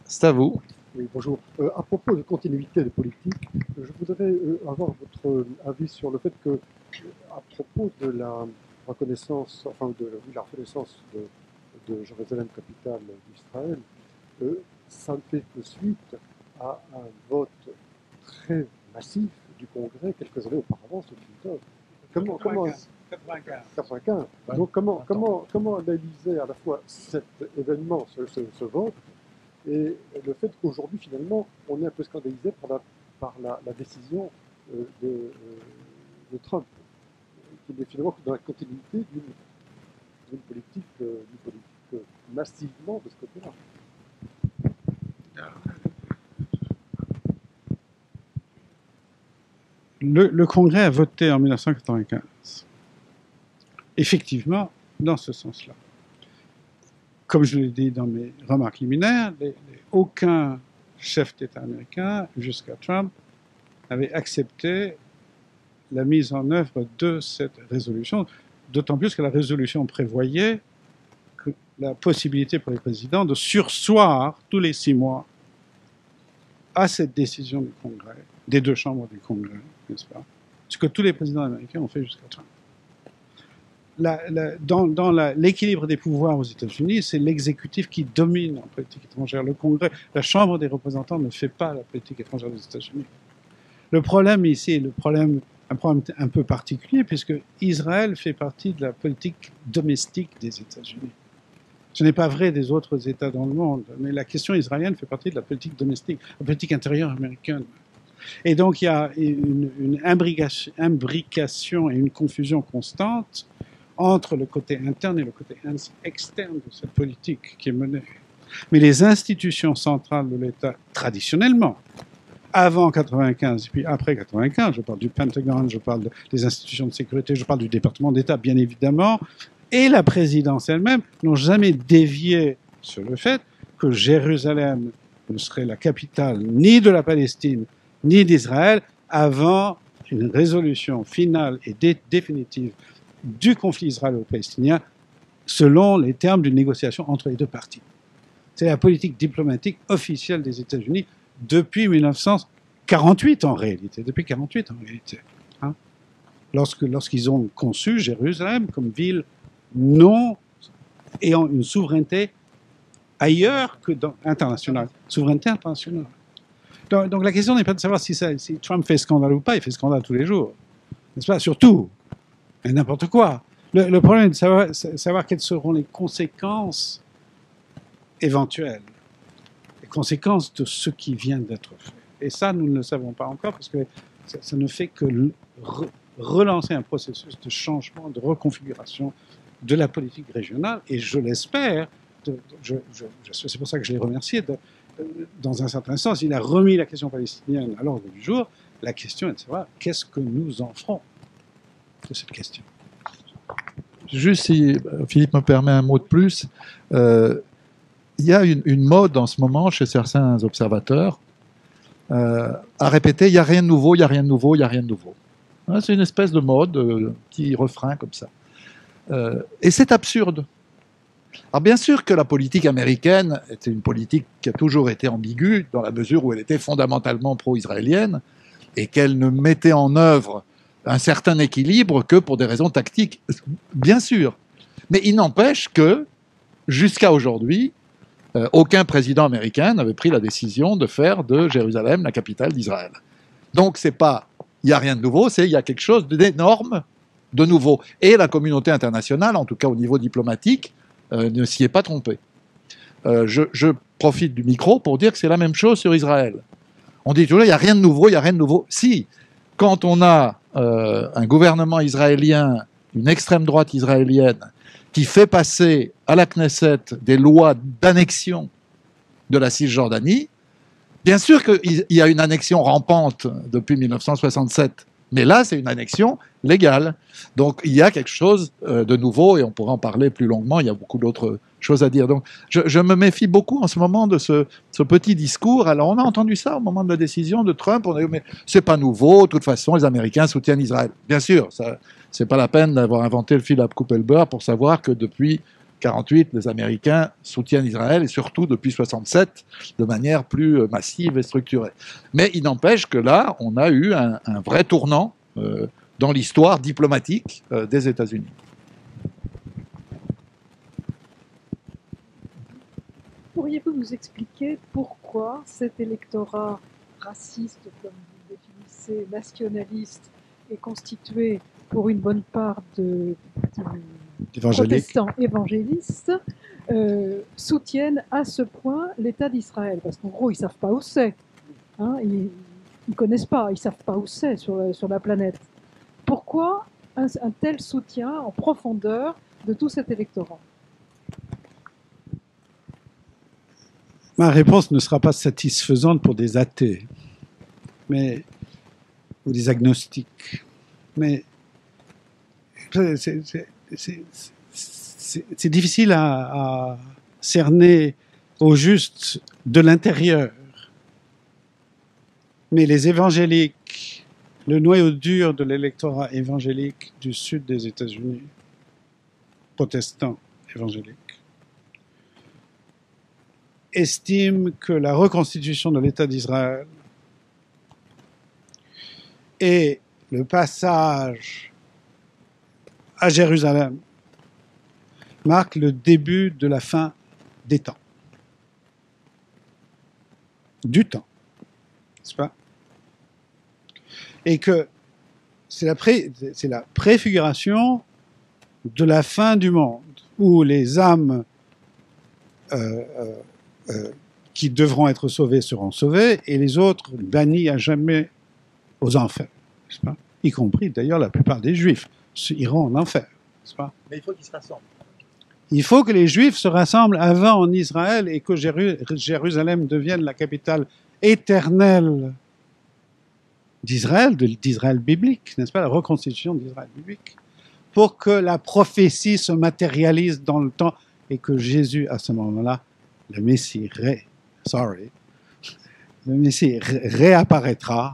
c'est à vous. Oui, bonjour. À propos de continuité de politique, je voudrais avoir votre avis sur le fait que, à propos de la reconnaissance, enfin de la reconnaissance de Jérusalem, capitale d'Israël, ça ne fait que suite à un vote très massif du Congrès quelques années auparavant sur Clinton. 95. Donc comment analyser à la fois cet événement, ce vote, et le fait qu'aujourd'hui finalement on est un peu scandalisé par la décision de Trump, qui n'est finalement dans la continuité d'une politique, massivement de ce côté-là. Le Congrès a voté en 1995, effectivement, dans ce sens-là. Comme je l'ai dit dans mes remarques liminaires, aucun chef d'État américain, jusqu'à Trump, n'avait accepté la mise en œuvre de cette résolution, d'autant plus que la résolution prévoyait la possibilité pour les présidents de surseoir tous les 6 mois à cette décision du Congrès, des deux chambres du Congrès, n'est-ce pas? Ce que tous les présidents américains ont fait jusqu'à Trump. Dans l'équilibre des pouvoirs aux États-Unis, c'est l'exécutif qui domine en politique étrangère. Le Congrès, la Chambre des représentants ne fait pas la politique étrangère des États-Unis. Le problème ici est un problème un peu particulier, puisque Israël fait partie de la politique domestique des États-Unis. Ce n'est pas vrai des autres États dans le monde, mais la question israélienne fait partie de la politique domestique, la politique intérieure américaine. Et donc il y a une imbrication et une confusion constante entre le côté interne et le côté externe de cette politique qui est menée. Mais les institutions centrales de l'État, traditionnellement, avant 1995 et puis après 1995, je parle du Pentagone, je parle des institutions de sécurité, je parle du département d'État, bien évidemment, et la présidence elle-même n'ont jamais dévié sur le fait que Jérusalem ne serait la capitale ni de la Palestine ni d'Israël avant une résolution finale et définitive du conflit israélo-palestinien selon les termes d'une négociation entre les deux parties. C'est la politique diplomatique officielle des États-Unis depuis 1948 en réalité. lorsqu'ils ont conçu Jérusalem comme ville non ayant une souveraineté ailleurs que dans, internationale. Souveraineté internationale. Donc la question n'est pas de savoir si Trump fait scandale ou pas, il fait scandale tous les jours. N'est-ce pas? Surtout. Et n'importe quoi. Le problème est de savoir quelles seront les conséquences éventuelles. Les conséquences de ce qui vient d'être fait. Et ça, nous ne le savons pas encore, parce que ça ne fait que relancer un processus de changement, de reconfiguration de la politique régionale. Et je l'espère, c'est pour ça que je l'ai remercié, dans un certain sens, il a remis la question palestinienne à l'ordre du jour. La question est de savoir qu'est-ce que nous en ferons de cette question. Juste si Philippe me permet un mot de plus, il y a une mode en ce moment chez certains observateurs à répéter « il n'y a rien de nouveau, il n'y a rien de nouveau, il n'y a rien de nouveau ». C'est une espèce de mode, petit refrain comme ça. Et c'est absurde. Alors bien sûr que la politique américaine était une politique qui a toujours été ambiguë, dans la mesure où elle était fondamentalement pro-israélienne, et qu'elle ne mettait en œuvre un certain équilibre que pour des raisons tactiques, bien sûr. Mais il n'empêche que, jusqu'à aujourd'hui, aucun président américain n'avait pris la décision de faire de Jérusalem la capitale d'Israël. Donc c'est pas « il n'y a rien de nouveau », c'est « il y a quelque chose d'énorme de nouveau ». Et la communauté internationale, en tout cas au niveau diplomatique, ne s'y est pas trompée. Je profite du micro pour dire que c'est la même chose sur Israël. On dit toujours, il n'y a rien de nouveau, il n'y a rien de nouveau. Si, quand on a un gouvernement israélien, une extrême droite israélienne, qui fait passer à la Knesset des lois d'annexion de la Cisjordanie, bien sûr qu'il y a une annexion rampante depuis 1967, mais là, c'est une annexion légale. Donc, il y a quelque chose de nouveau, et on pourra en parler plus longuement, il y a beaucoup d'autres choses à dire. Donc, je me méfie beaucoup en ce moment de ce petit discours. Alors, on a entendu ça au moment de la décision de Trump, on a dit, mais c'est pas nouveau, de toute façon, les Américains soutiennent Israël. Bien sûr, c'est pas la peine d'avoir inventé le fil à couper le beurre pour savoir que depuis 1948, les Américains soutiennent Israël, et surtout depuis 1967, de manière plus massive et structurée. Mais il n'empêche que là, on a eu un vrai tournant dans l'histoire diplomatique des États-Unis. Pourriez-vous nous expliquer pourquoi cet électorat raciste, comme vous le définissez, nationaliste, est constitué pour une bonne part de protestants évangélistes soutiennent à ce point l'État d'Israël? Parce qu'en gros, ils ne savent pas où c'est. Hein, ils ne connaissent pas, ils ne savent pas où c'est sur la planète. Pourquoi un tel soutien en profondeur de tout cet électorat? Ma réponse ne sera pas satisfaisante pour des athées ou des agnostiques. Mais c'est difficile à cerner au juste de l'intérieur. Mais les évangéliques, le noyau dur de l'électorat évangélique du sud des États-Unis, protestants évangéliques, estiment que la reconstitution de l'État d'Israël et le passage à Jérusalem marque le début de la fin des temps. Du temps, n'est-ce pas? Et que c'est la préfiguration de la fin du monde, où les âmes qui devront être sauvées seront sauvées, et les autres bannis à jamais aux enfers, n'est-ce pas? Y compris d'ailleurs la plupart des Juifs. Iront en enfer, n'est-ce pas? Mais il faut qu'ils se rassemblent. Il faut que les Juifs se rassemblent avant en Israël et que Jérusalem devienne la capitale éternelle d'Israël, d'Israël biblique, n'est-ce pas? La reconstitution d'Israël biblique. Pour que la prophétie se matérialise dans le temps et que Jésus, à ce moment-là, le Messie réapparaîtra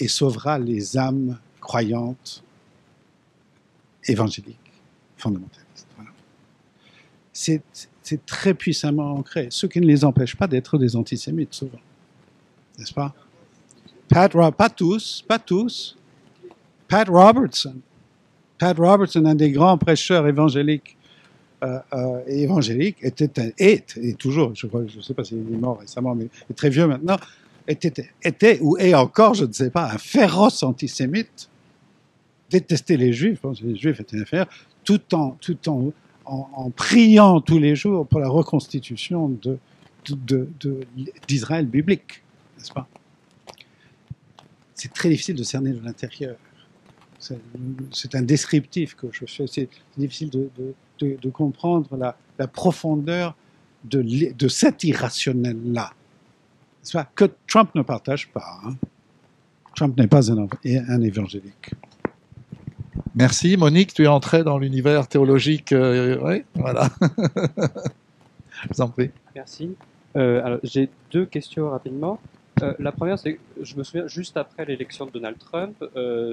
et sauvera les âmes croyantes, évangéliques, fondamentalistes. Voilà. C'est très puissamment ancré, ce qui ne les empêche pas d'être des antisémites, souvent. N'est-ce pas? Pas tous, Pat Robertson, un des grands prêcheurs évangéliques, était, et toujours, je ne sais pas s'il est mort récemment, mais il est très vieux maintenant, était ou est encore, je ne sais pas, un féroce antisémite, détestait les Juifs, pense que les Juifs étaient inférieurs, tout en priant tous les jours pour la reconstitution d'Israël biblique, n'est-ce pas? C'est très difficile de cerner de l'intérieur. C'est un descriptif que je fais. C'est difficile de comprendre la profondeur de cet irrationnel-là. C'est pas que Trump ne partage pas. Hein. Trump n'est pas un évangélique. Merci. Monique, tu es entrée dans l'univers théologique. Oui, voilà. Je vous en prie. Merci. Alors, j'ai deux questions rapidement. La première, c'est que je me souviens, juste après l'élection de Donald Trump,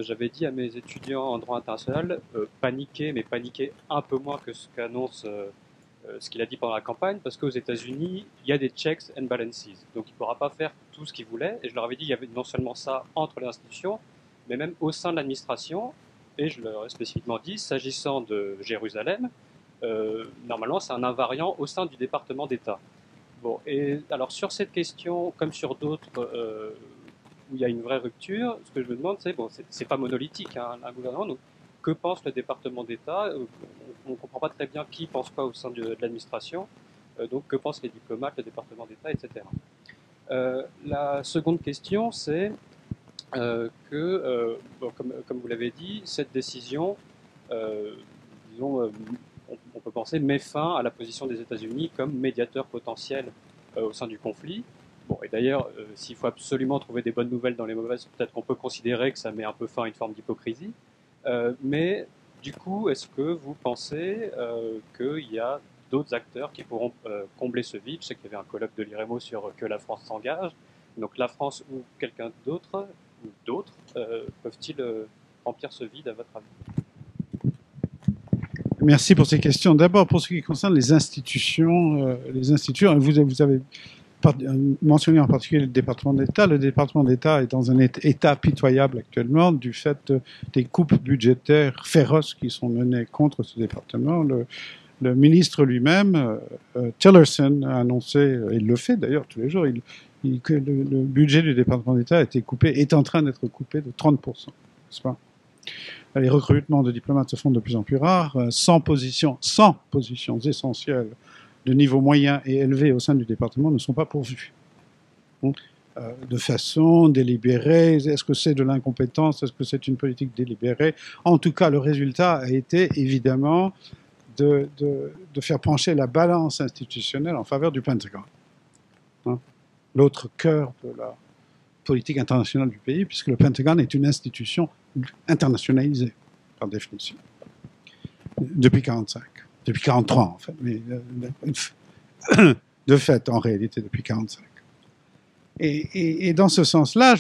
j'avais dit à mes étudiants en droit international, paniquez, mais paniquez un peu moins que ce qu'annonce ce qu'il a dit pendant la campagne, parce qu'aux États-Unis, il y a des checks and balances. Donc il ne pourra pas faire tout ce qu'il voulait. Et je leur avais dit, il y avait non seulement ça entre les institutions, mais même au sein de l'administration. Et je leur ai spécifiquement dit, s'agissant de Jérusalem, normalement, c'est un invariant au sein du département d'État. Bon, et alors sur cette question, comme sur d'autres où il y a une vraie rupture, ce que je me demande, c'est, bon, c'est pas monolithique, hein, un gouvernement, donc que pense le département d'État? On ne comprend pas très bien qui pense quoi au sein de l'administration, donc que pensent les diplomates, le département d'État, etc. La seconde question, c'est que, bon, comme vous l'avez dit, cette décision, disons, on peut penser, met fin à la position des États-Unis comme médiateur potentiel au sein du conflit. Bon, et d'ailleurs, s'il faut absolument trouver des bonnes nouvelles dans les mauvaises, peut-être qu'on peut considérer que ça met un peu fin à une forme d'hypocrisie. Mais du coup, est-ce que vous pensez qu'il y a d'autres acteurs qui pourront combler ce vide? Je sais qu'il y avait un colloque de l'IREMO sur que la France s'engage. Donc la France ou quelqu'un d'autre, ou d'autres, peuvent-ils remplir ce vide à votre avis? Merci pour ces questions. D'abord, pour ce qui concerne les institutions, vous avez mentionné en particulier le département d'État. Le département d'État est dans un état pitoyable actuellement du fait des coupes budgétaires féroces qui sont menées contre ce département. Le ministre lui-même, Tillerson, a annoncé, et il le fait d'ailleurs tous les jours, que le budget du département d'État est en train d'être coupé de 30%, n'est-ce pas ? Les recrutements de diplomates se font de plus en plus rares, sans positions essentielles de niveau moyen et élevé au sein du département ne sont pas pourvues. De façon délibérée, est-ce que c'est de l'incompétence, est-ce que c'est une politique délibérée? En tout cas, le résultat a été évidemment de faire pencher la balance institutionnelle en faveur du Pentagone, hein, l'autre cœur de la politique internationale du pays, puisque le Pentagone est une institution internationalisé, par définition, depuis 1945, depuis 1943 en fait, mais de fait en réalité depuis 1945. Et dans ce sens-là,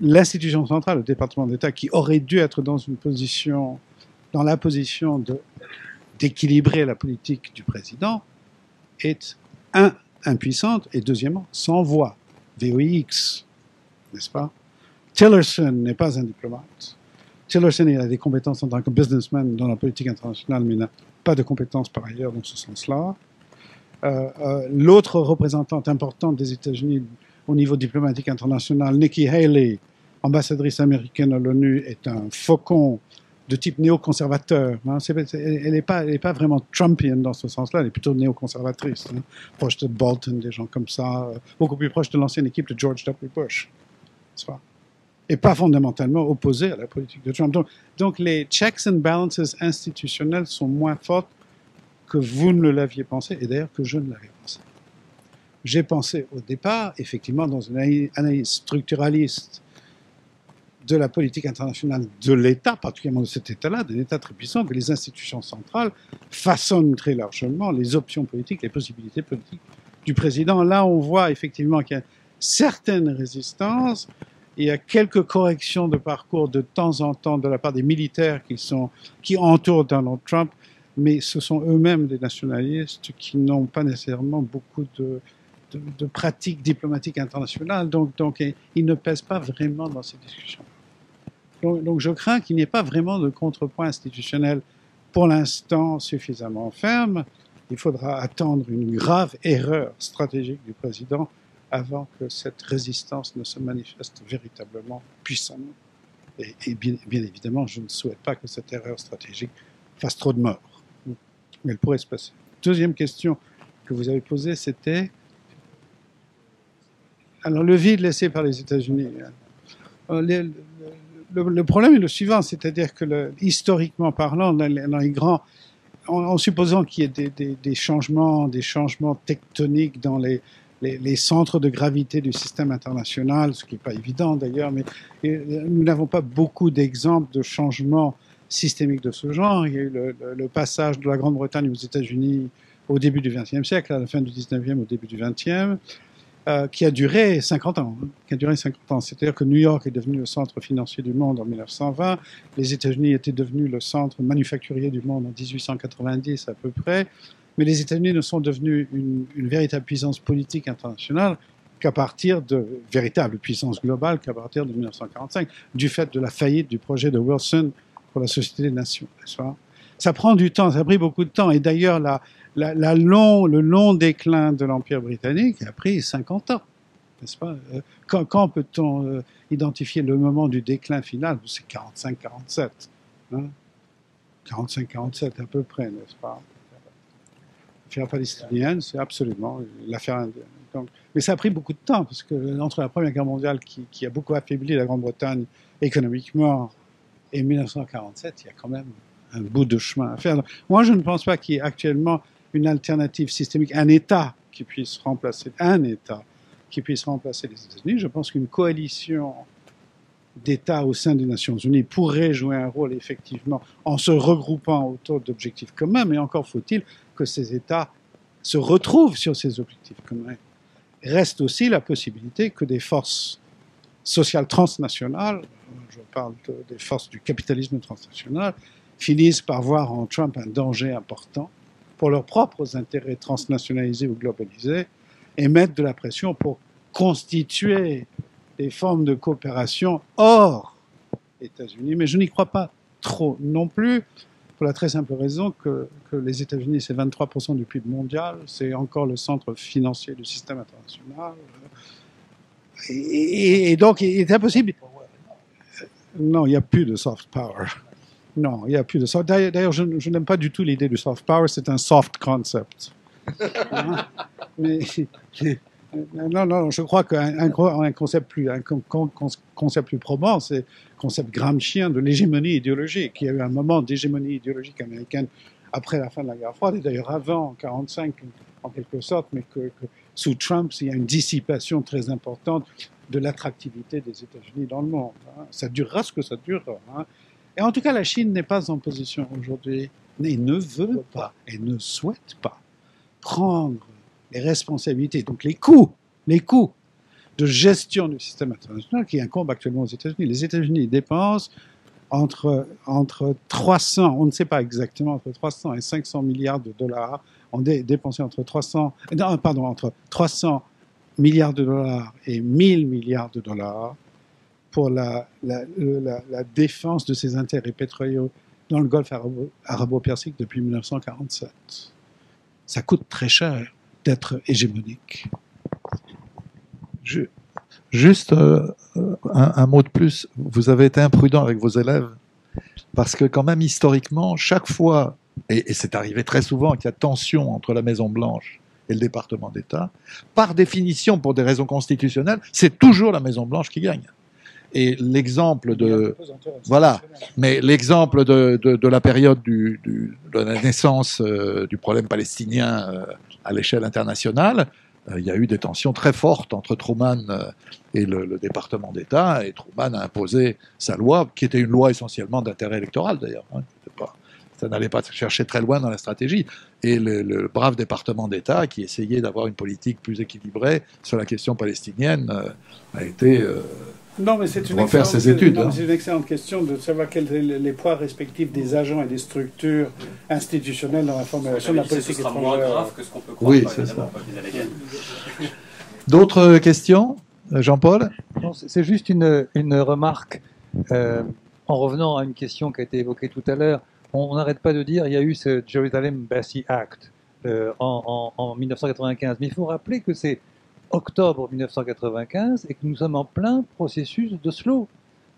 l'institution centrale, le département d'État, qui aurait dû être dans la position d'équilibrer la politique du président, est impuissante et deuxièmement sans voix, VOIX. N'est-ce pas? Tillerson n'est pas un diplomate. Tillerson, il a des compétences en tant que businessman dans la politique internationale, mais n'a pas de compétences par ailleurs dans ce sens-là. L'autre représentante importante des États-Unis au niveau diplomatique international, Nikki Haley, ambassadrice américaine à l'ONU, est un faucon de type néoconservateur. Hein. Elle n'est pas vraiment Trumpienne dans ce sens-là, elle est plutôt néoconservatrice, hein. Proche de Bolton, des gens comme ça, beaucoup plus proche de l'ancienne équipe de George W. Bush. Et pas fondamentalement opposé à la politique de Trump. Donc les checks and balances institutionnels sont moins fortes que vous ne l'aviez pensé, et d'ailleurs que je ne l'avais pensé. J'ai pensé au départ, effectivement, dans une analyse structuraliste de la politique internationale de l'État, particulièrement de cet État-là, d'un État très puissant, que les institutions centrales façonnent très largement les options politiques, les possibilités politiques du président. Là, on voit effectivement qu'il y a certaines résistances, il y a quelques corrections de parcours de temps en temps de la part des militaires qui entourent Donald Trump, mais ce sont eux-mêmes des nationalistes qui n'ont pas nécessairement beaucoup de pratiques diplomatiques internationales, donc il ne pèse pas vraiment dans ces discussions. Donc je crains qu'il n'y ait pas vraiment de contrepoint institutionnel pour l'instant suffisamment ferme. Il faudra attendre une grave erreur stratégique du président avant que cette résistance ne se manifeste véritablement puissamment. Et bien évidemment, je ne souhaite pas que cette erreur stratégique fasse trop de morts. Mais elle pourrait se passer. Deuxième question que vous avez posée, c'était... Alors, le vide laissé par les États-Unis. Le problème est le suivant, c'est-à-dire que, historiquement parlant, dans les grands... En supposant qu'il y ait des changements tectoniques dans les centres de gravité du système international, ce qui n'est pas évident d'ailleurs, mais nous n'avons pas beaucoup d'exemples de changements systémiques de ce genre. Il y a eu le passage de la Grande-Bretagne aux États-Unis au début du XXe siècle, à la fin du XIXe, au début du XXe, qui a duré 50 ans. C'est-à-dire que New York est devenu le centre financier du monde en 1920, les États-Unis étaient devenus le centre manufacturier du monde en 1890 à peu près, mais les États-Unis ne sont devenus une véritable puissance politique internationale qu'à partir de véritable puissance globale qu'à partir de 1945, du fait de la faillite du projet de Wilson pour la Société des Nations. Ça prend du temps, ça a pris beaucoup de temps, et d'ailleurs le long déclin de l'Empire britannique a pris 50 ans, n'est-ce pas? Quand peut-on identifier le moment du déclin final? C'est 45-47, hein? 45-47 à peu près, n'est-ce pas? L'affaire palestinienne, c'est absolument l'affaire indienne. Donc, mais ça a pris beaucoup de temps, parce que entre la Première Guerre mondiale, qui a beaucoup affaibli la Grande-Bretagne économiquement, et 1947, il y a quand même un bout de chemin à faire. Donc, moi, je ne pense pas qu'il y ait actuellement une alternative systémique, un État qui puisse remplacer les États-Unis. Je pense qu'une coalition d'États au sein des Nations Unies pourrait jouer un rôle, effectivement, en se regroupant autour d'objectifs communs, mais encore faut-il que ces États se retrouvent sur ces objectifs communs. Reste aussi la possibilité que des forces sociales transnationales, je parle des forces du capitalisme transnational, finissent par voir en Trump un danger important pour leurs propres intérêts transnationalisés ou globalisés, et mettre de la pression pour constituer des formes de coopération hors États-Unis. Mais je n'y crois pas trop non plus, pour la très simple raison que les États-Unis, c'est 23% du PIB mondial, c'est encore le centre financier du système international. Et donc, il est impossible... Non, il n'y a plus de soft power. Non, il n'y a plus de soft power. D'ailleurs, je n'aime pas du tout l'idée du soft power, c'est un soft concept. Hein? Non, je crois qu'un concept plus probant, c'est le concept gramscien de l'hégémonie idéologique. Il y a eu un moment d'hégémonie idéologique américaine après la fin de la guerre froide, et d'ailleurs avant, en 1945, en quelque sorte, mais que sous Trump, il y a une dissipation très importante de l'attractivité des États-Unis dans le monde. Hein. Ça durera ce que ça durera. Hein. Et en tout cas, la Chine n'est pas en position aujourd'hui, et ne veut pas, et ne souhaite pas prendre les responsabilités, donc les coûts de gestion du système international qui incombent actuellement aux États-Unis. Les États-Unis dépensent entre 300 et 500 milliards de dollars, ont dépensé entre 300 milliards de dollars et 1000 milliards de dollars pour la défense de ses intérêts pétroliers dans le golfe arabo-persique depuis 1947. Ça coûte très cher d'être hégémonique. Juste un mot de plus. Vous avez été imprudent avec vos élèves parce que quand même, historiquement, chaque fois, et c'est arrivé très souvent qu'il y a tension entre la Maison-Blanche et le département d'État, par définition, pour des raisons constitutionnelles, c'est toujours la Maison-Blanche qui gagne. Et l'exemple de... Voilà. Mais l'exemple de la période de la naissance du problème palestinien à l'échelle internationale, il y a eu des tensions très fortes entre Truman et le département d'État. Et Truman a imposé sa loi, qui était une loi essentiellement d'intérêt électoral d'ailleurs. Hein, ça n'allait pas chercher très loin dans la stratégie. Et le brave département d'État, qui essayait d'avoir une politique plus équilibrée sur la question palestinienne, a été... Non, mais c'est une excellente question de savoir quels sont les poids respectifs des agents et des structures institutionnelles dans la formulation de la politique étrangère. Ce sera moins grave que ce qu'on peut croire. Oui, c'est ça. D'autres questions, Jean-Paul? C'est juste une remarque en revenant à une question qui a été évoquée tout à l'heure. On n'arrête pas de dire, il y a eu ce Jerusalem Embassy Act en 1995. Mais il faut rappeler que c'est octobre 1995 et que nous sommes en plein processus d'Oslo.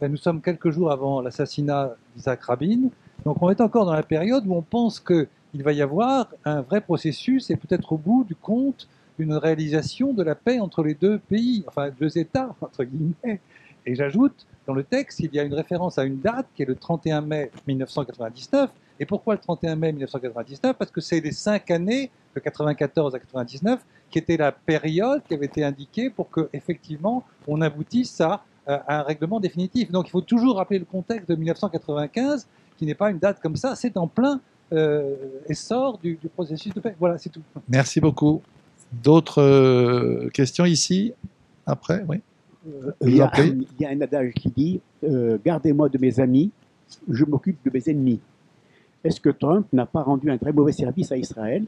Nous sommes quelques jours avant l'assassinat d'Isaac Rabin. Donc on est encore dans la période où on pense qu'il va y avoir un vrai processus et peut-être au bout du compte une réalisation de la paix entre les deux pays, enfin deux États, entre guillemets. Et j'ajoute, dans le texte, il y a une référence à une date qui est le 31 mai 1999. Et pourquoi le 31 mai 1999 ? Parce que c'est les 5 années, de 94 à 99, qui était la période qui avait été indiquée pour qu'effectivement on aboutisse à un règlement définitif. Donc il faut toujours rappeler le contexte de 1995, qui n'est pas une date comme ça, c'est en plein essor du processus de paix. Voilà, c'est tout. Merci beaucoup. D'autres questions ici, après, oui. Il y a un adage qui dit gardez-moi de mes amis, je m'occupe de mes ennemis. Est-ce que Trump n'a pas rendu un très mauvais service à Israël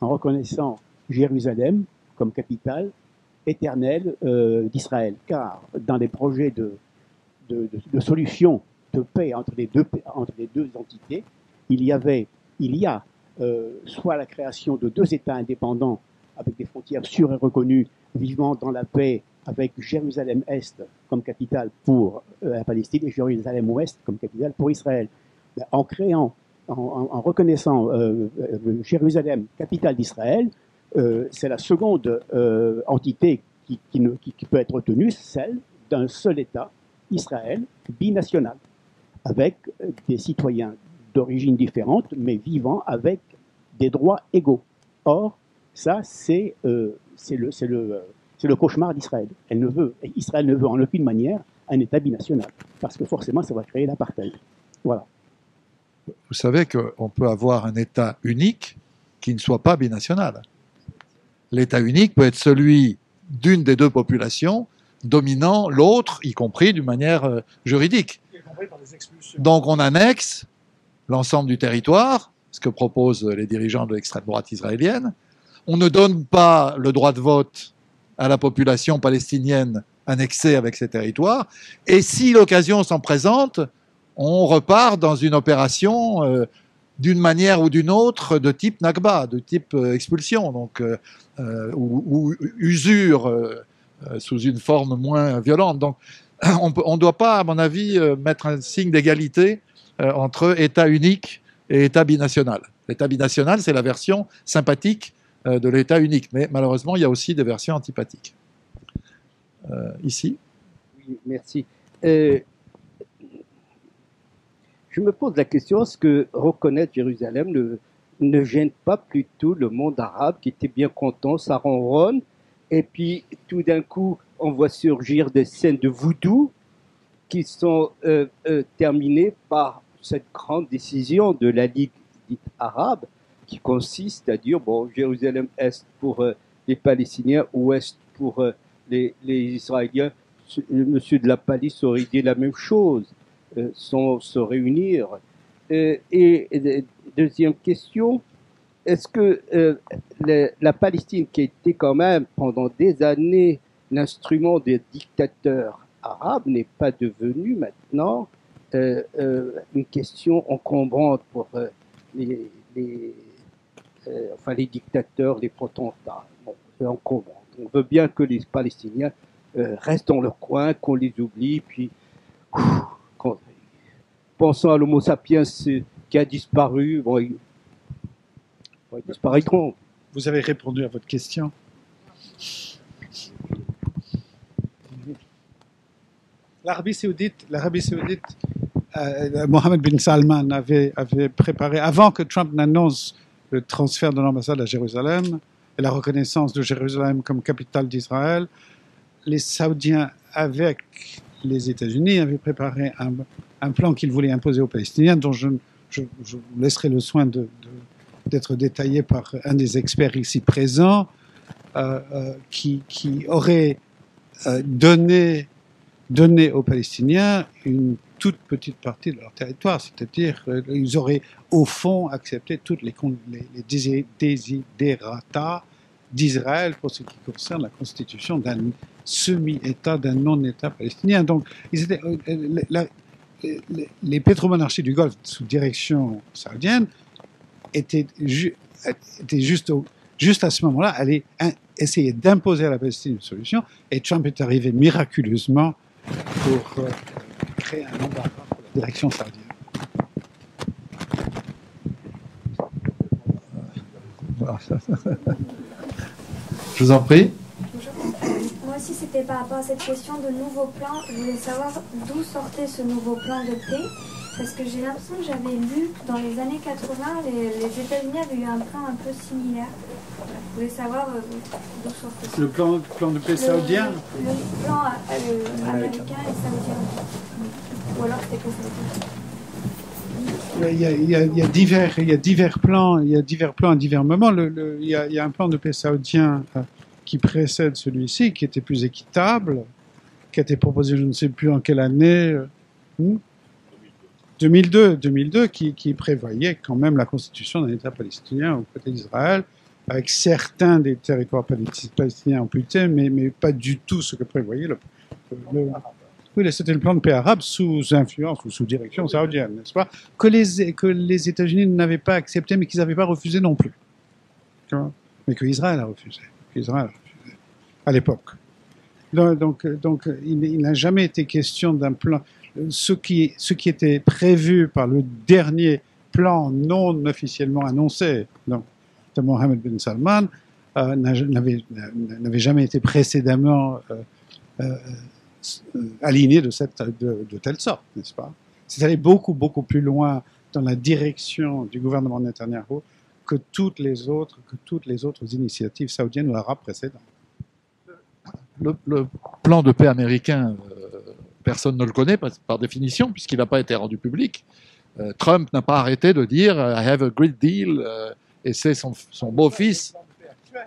en reconnaissant Jérusalem comme capitale éternelle d'Israël? Car dans les projets de solution de paix entre les deux entités, il y a soit la création de deux États indépendants avec des frontières sûres et reconnues, vivant dans la paix, avec Jérusalem-Est comme capitale pour la Palestine et Jérusalem-Ouest comme capitale pour Israël. En créant, en reconnaissant Jérusalem capitale d'Israël, c'est la seconde entité qui peut être retenue, celle d'un seul État, Israël, binational, avec des citoyens d'origine différente, mais vivant avec des droits égaux. Or, ça, c'est le cauchemar d'Israël. Israël ne veut en aucune manière un État binational, parce que forcément, ça va créer l'apartheid. Voilà. Vous savez qu'on peut avoir un État unique qui ne soit pas binational. L'État unique peut être celui d'une des deux populations dominant l'autre, y compris d'une manière juridique. Donc on annexe l'ensemble du territoire, ce que proposent les dirigeants de l'extrême droite israélienne. On ne donne pas le droit de vote à la population palestinienne annexée avec ces territoires. Et si l'occasion s'en présente, on repart dans une opération d'une manière ou d'une autre de type Nakba, de type expulsion, donc, ou usure sous une forme moins violente. Donc on ne doit pas, à mon avis, mettre un signe d'égalité entre État unique et État binational. L'État binational, c'est la version sympathique de l'État unique. Mais malheureusement, il y a aussi des versions antipathiques. Ici. Oui, merci. Je me pose la question, est-ce que reconnaître Jérusalem ne gêne pas plutôt le monde arabe qui était bien content, ça ronronne, et puis tout d'un coup, on voit surgir des scènes de voodoo qui sont terminées par cette grande décision de la Ligue dite arabe, qui consiste à dire, bon, Jérusalem-Est pour les Palestiniens, Ouest pour les Israéliens. Monsieur de la Palisse aurait dit la même chose, sans se réunir. Et deuxième question, est-ce que la Palestine, qui a été quand même pendant des années l'instrument des dictateurs arabes, n'est pas devenue maintenant une question encombrante pour les dictateurs, les potentats, bon, c'est en commun. On veut bien que les Palestiniens restent dans leur coin, qu'on les oublie, puis pensons à l'homo sapiens qui a disparu, bon, ils disparaîtront. Vous avez répondu à votre question. L'Arabie Saoudite, Mohammed bin Salman avait préparé, avant que Trump n'annonce le transfert de l'ambassade à Jérusalem et la reconnaissance de Jérusalem comme capitale d'Israël, les Saoudiens, avec les États-Unis, avaient préparé un plan qu'ils voulaient imposer aux Palestiniens, dont je laisserai le soin d'être détaillé par un des experts ici présents, qui aurait donné aux Palestiniens une toute petite partie de leur territoire, c'est-à-dire ils auraient au fond accepté toutes les désidératas d'Israël pour ce qui concerne la constitution d'un semi-État, d'un non-État palestinien. Donc, ils étaient, les pétromonarchies du Golfe sous direction saoudienne étaient juste à ce moment-là allées essayer d'imposer à la Palestine une solution, et Trump est arrivé miraculeusement pour créer un embarras pour la direction saoudienne. Je vous en prie. Bonjour. Moi aussi, c'était par rapport à cette question de nouveau plan. Je voulais savoir d'où sortait ce nouveau plan de paix, parce que j'ai l'impression que j'avais lu dans les années 80, les États-Unis avaient eu un plan un peu similaire. Je voulais savoir d'où sortait. Le plan de paix saoudien. Le plan américain et saoudien. Ou alors c'était que ça. Il y a divers plans à divers moments. Il y a un plan de paix saoudien qui précède celui-ci, qui était plus équitable, qui a été proposé je ne sais plus en quelle année, 2002, qui prévoyait quand même la constitution d'un État palestinien aux côtés d'Israël, avec certains des territoires palestiniens amputés, mais pas du tout ce que prévoyait Oui, c'était le plan de paix arabe sous influence ou sous direction saoudienne, n'est-ce pas? Que les États-Unis n'avaient pas accepté, mais qu'ils n'avaient pas refusé non plus. Mais que Israël a refusé. À l'époque. Donc il n'a jamais été question d'un plan. Ce qui était prévu par le dernier plan non officiellement annoncé donc, de Mohammed bin Salman n'avait jamais été précédemment aligné de telle sorte, n'est-ce pas? C'est allé beaucoup plus loin dans la direction du gouvernement Netanyahu que toutes les autres initiatives saoudiennes ou arabes précédentes. Le plan de paix américain, personne ne le connaît par définition, puisqu'il n'a pas été rendu public. Trump n'a pas arrêté de dire « I have a great deal et c'est son beau-fils.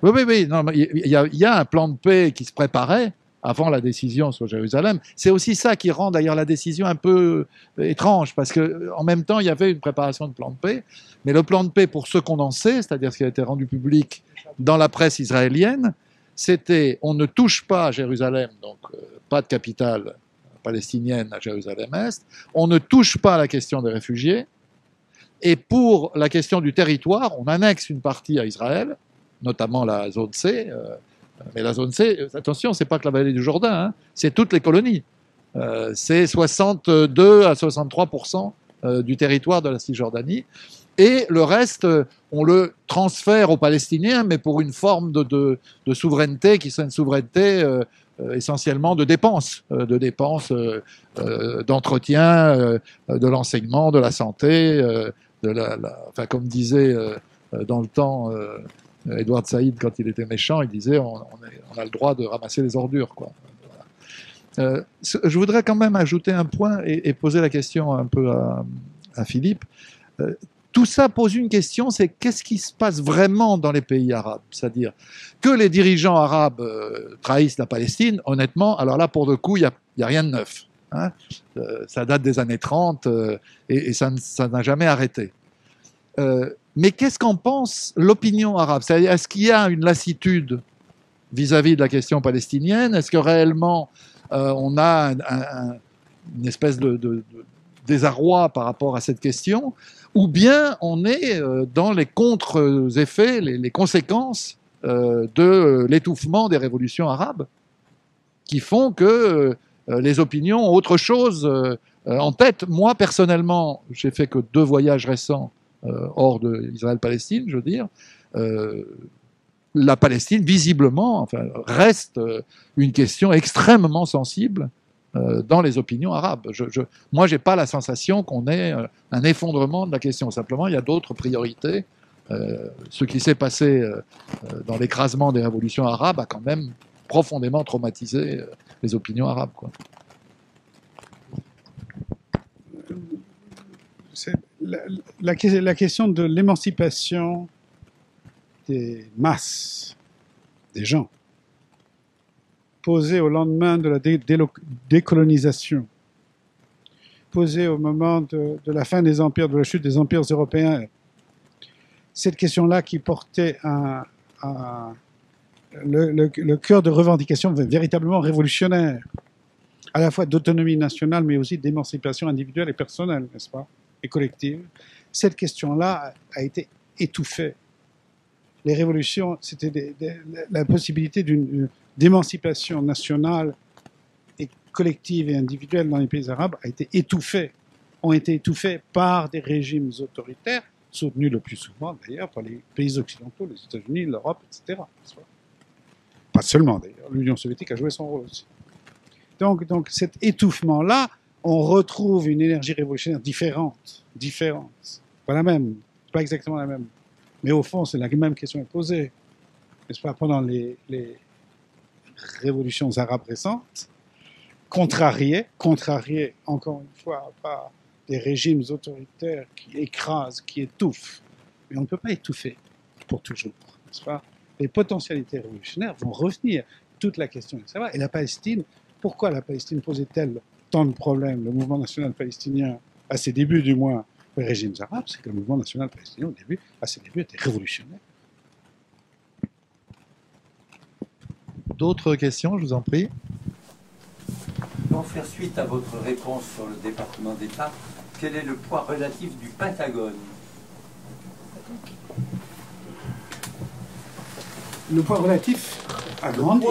Oui, non, il y a un plan de paix qui se préparait avant la décision sur Jérusalem. C'est aussi ça qui rend d'ailleurs la décision un peu étrange, parce qu'en même temps, il y avait une préparation de plan de paix, mais le plan de paix, pour ce qu'on en sait, c'est-à-dire ce qui a été rendu public dans la presse israélienne, c'était « on ne touche pas à Jérusalem », donc pas de capitale palestinienne à Jérusalem-Est, « on ne touche pas à la question des réfugiés », et pour la question du territoire, on annexe une partie à Israël, notamment la zone C, mais la zone C, attention, c'est pas que la vallée du Jourdain, hein, c'est toutes les colonies. C'est 62 à 63% du territoire de la Cisjordanie. Et le reste, on le transfère aux Palestiniens, mais pour une forme de souveraineté qui serait une souveraineté essentiellement de dépenses, d'entretien, de l'enseignement, de la santé, enfin, comme disait dans le temps. Edouard Saïd, quand il était méchant, il disait on a le droit de ramasser les ordures, quoi. Voilà. Je voudrais quand même ajouter un point et poser la question un peu à Philippe. Tout ça pose une question, c'est qu'est-ce qui se passe vraiment dans les pays arabes? C'est-à-dire que les dirigeants arabes trahissent la Palestine, honnêtement, alors là, pour le coup, il n'y a rien de neuf. Hein, ça date des années 30 et ça n'a jamais arrêté. Mais qu'est-ce qu'en pense l'opinion arabe? Est-ce qu'il y a une lassitude vis-à-vis de la question palestinienne? Est-ce que réellement on a une espèce de désarroi par rapport à cette question? Ou bien on est dans les contre-effets, les conséquences de l'étouffement des révolutions arabes qui font que les opinions ont autre chose en tête? Moi, personnellement, j'ai fait que 2 voyages récents hors de Israël-Palestine, je veux dire, la Palestine, visiblement, enfin, reste une question extrêmement sensible dans les opinions arabes. Moi, j'ai pas la sensation qu'on ait un effondrement de la question. Simplement, il y a d'autres priorités. Ce qui s'est passé dans l'écrasement des révolutions arabes a quand même profondément traumatisé les opinions arabes, quoi. La question de l'émancipation des masses, des gens, posée au lendemain de la décolonisation, posée au moment de la fin des empires, de la chute des empires européens, cette question-là qui portait un le cœur de revendications véritablement révolutionnaires, à la fois d'autonomie nationale, mais aussi d'émancipation individuelle et personnelle, n'est-ce pas, et collective, cette question-là a été étouffée. Les révolutions, c'était la possibilité d'émancipation nationale et collective et individuelle dans les pays arabes a été étouffée, ont été étouffées par des régimes autoritaires, soutenus le plus souvent d'ailleurs par les pays occidentaux, les États-Unis, l'Europe, etc. Pas seulement d'ailleurs, l'Union soviétique a joué son rôle aussi. Donc cet étouffement-là, on retrouve une énergie révolutionnaire différente, pas la même, pas exactement la même. Mais au fond, c'est la même question posée, n'est-ce pas, pendant les révolutions arabes récentes, contrariées encore une fois par des régimes autoritaires qui écrasent, qui étouffent. Mais on ne peut pas étouffer pour toujours, n'est-ce pas? Les potentialités révolutionnaires vont revenir. Toute la question est de savoir, et la Palestine, pourquoi la Palestine posait-elle tant de problèmes, le mouvement national palestinien, à ses débuts du moins, les régimes arabes, c'est que le mouvement national palestinien, à ses débuts, était révolutionnaire. D'autres questions, je vous en prie. Pour faire suite à votre réponse sur le département d'État, quel est le poids relatif du Pentagone? Le poids relatif a grandi.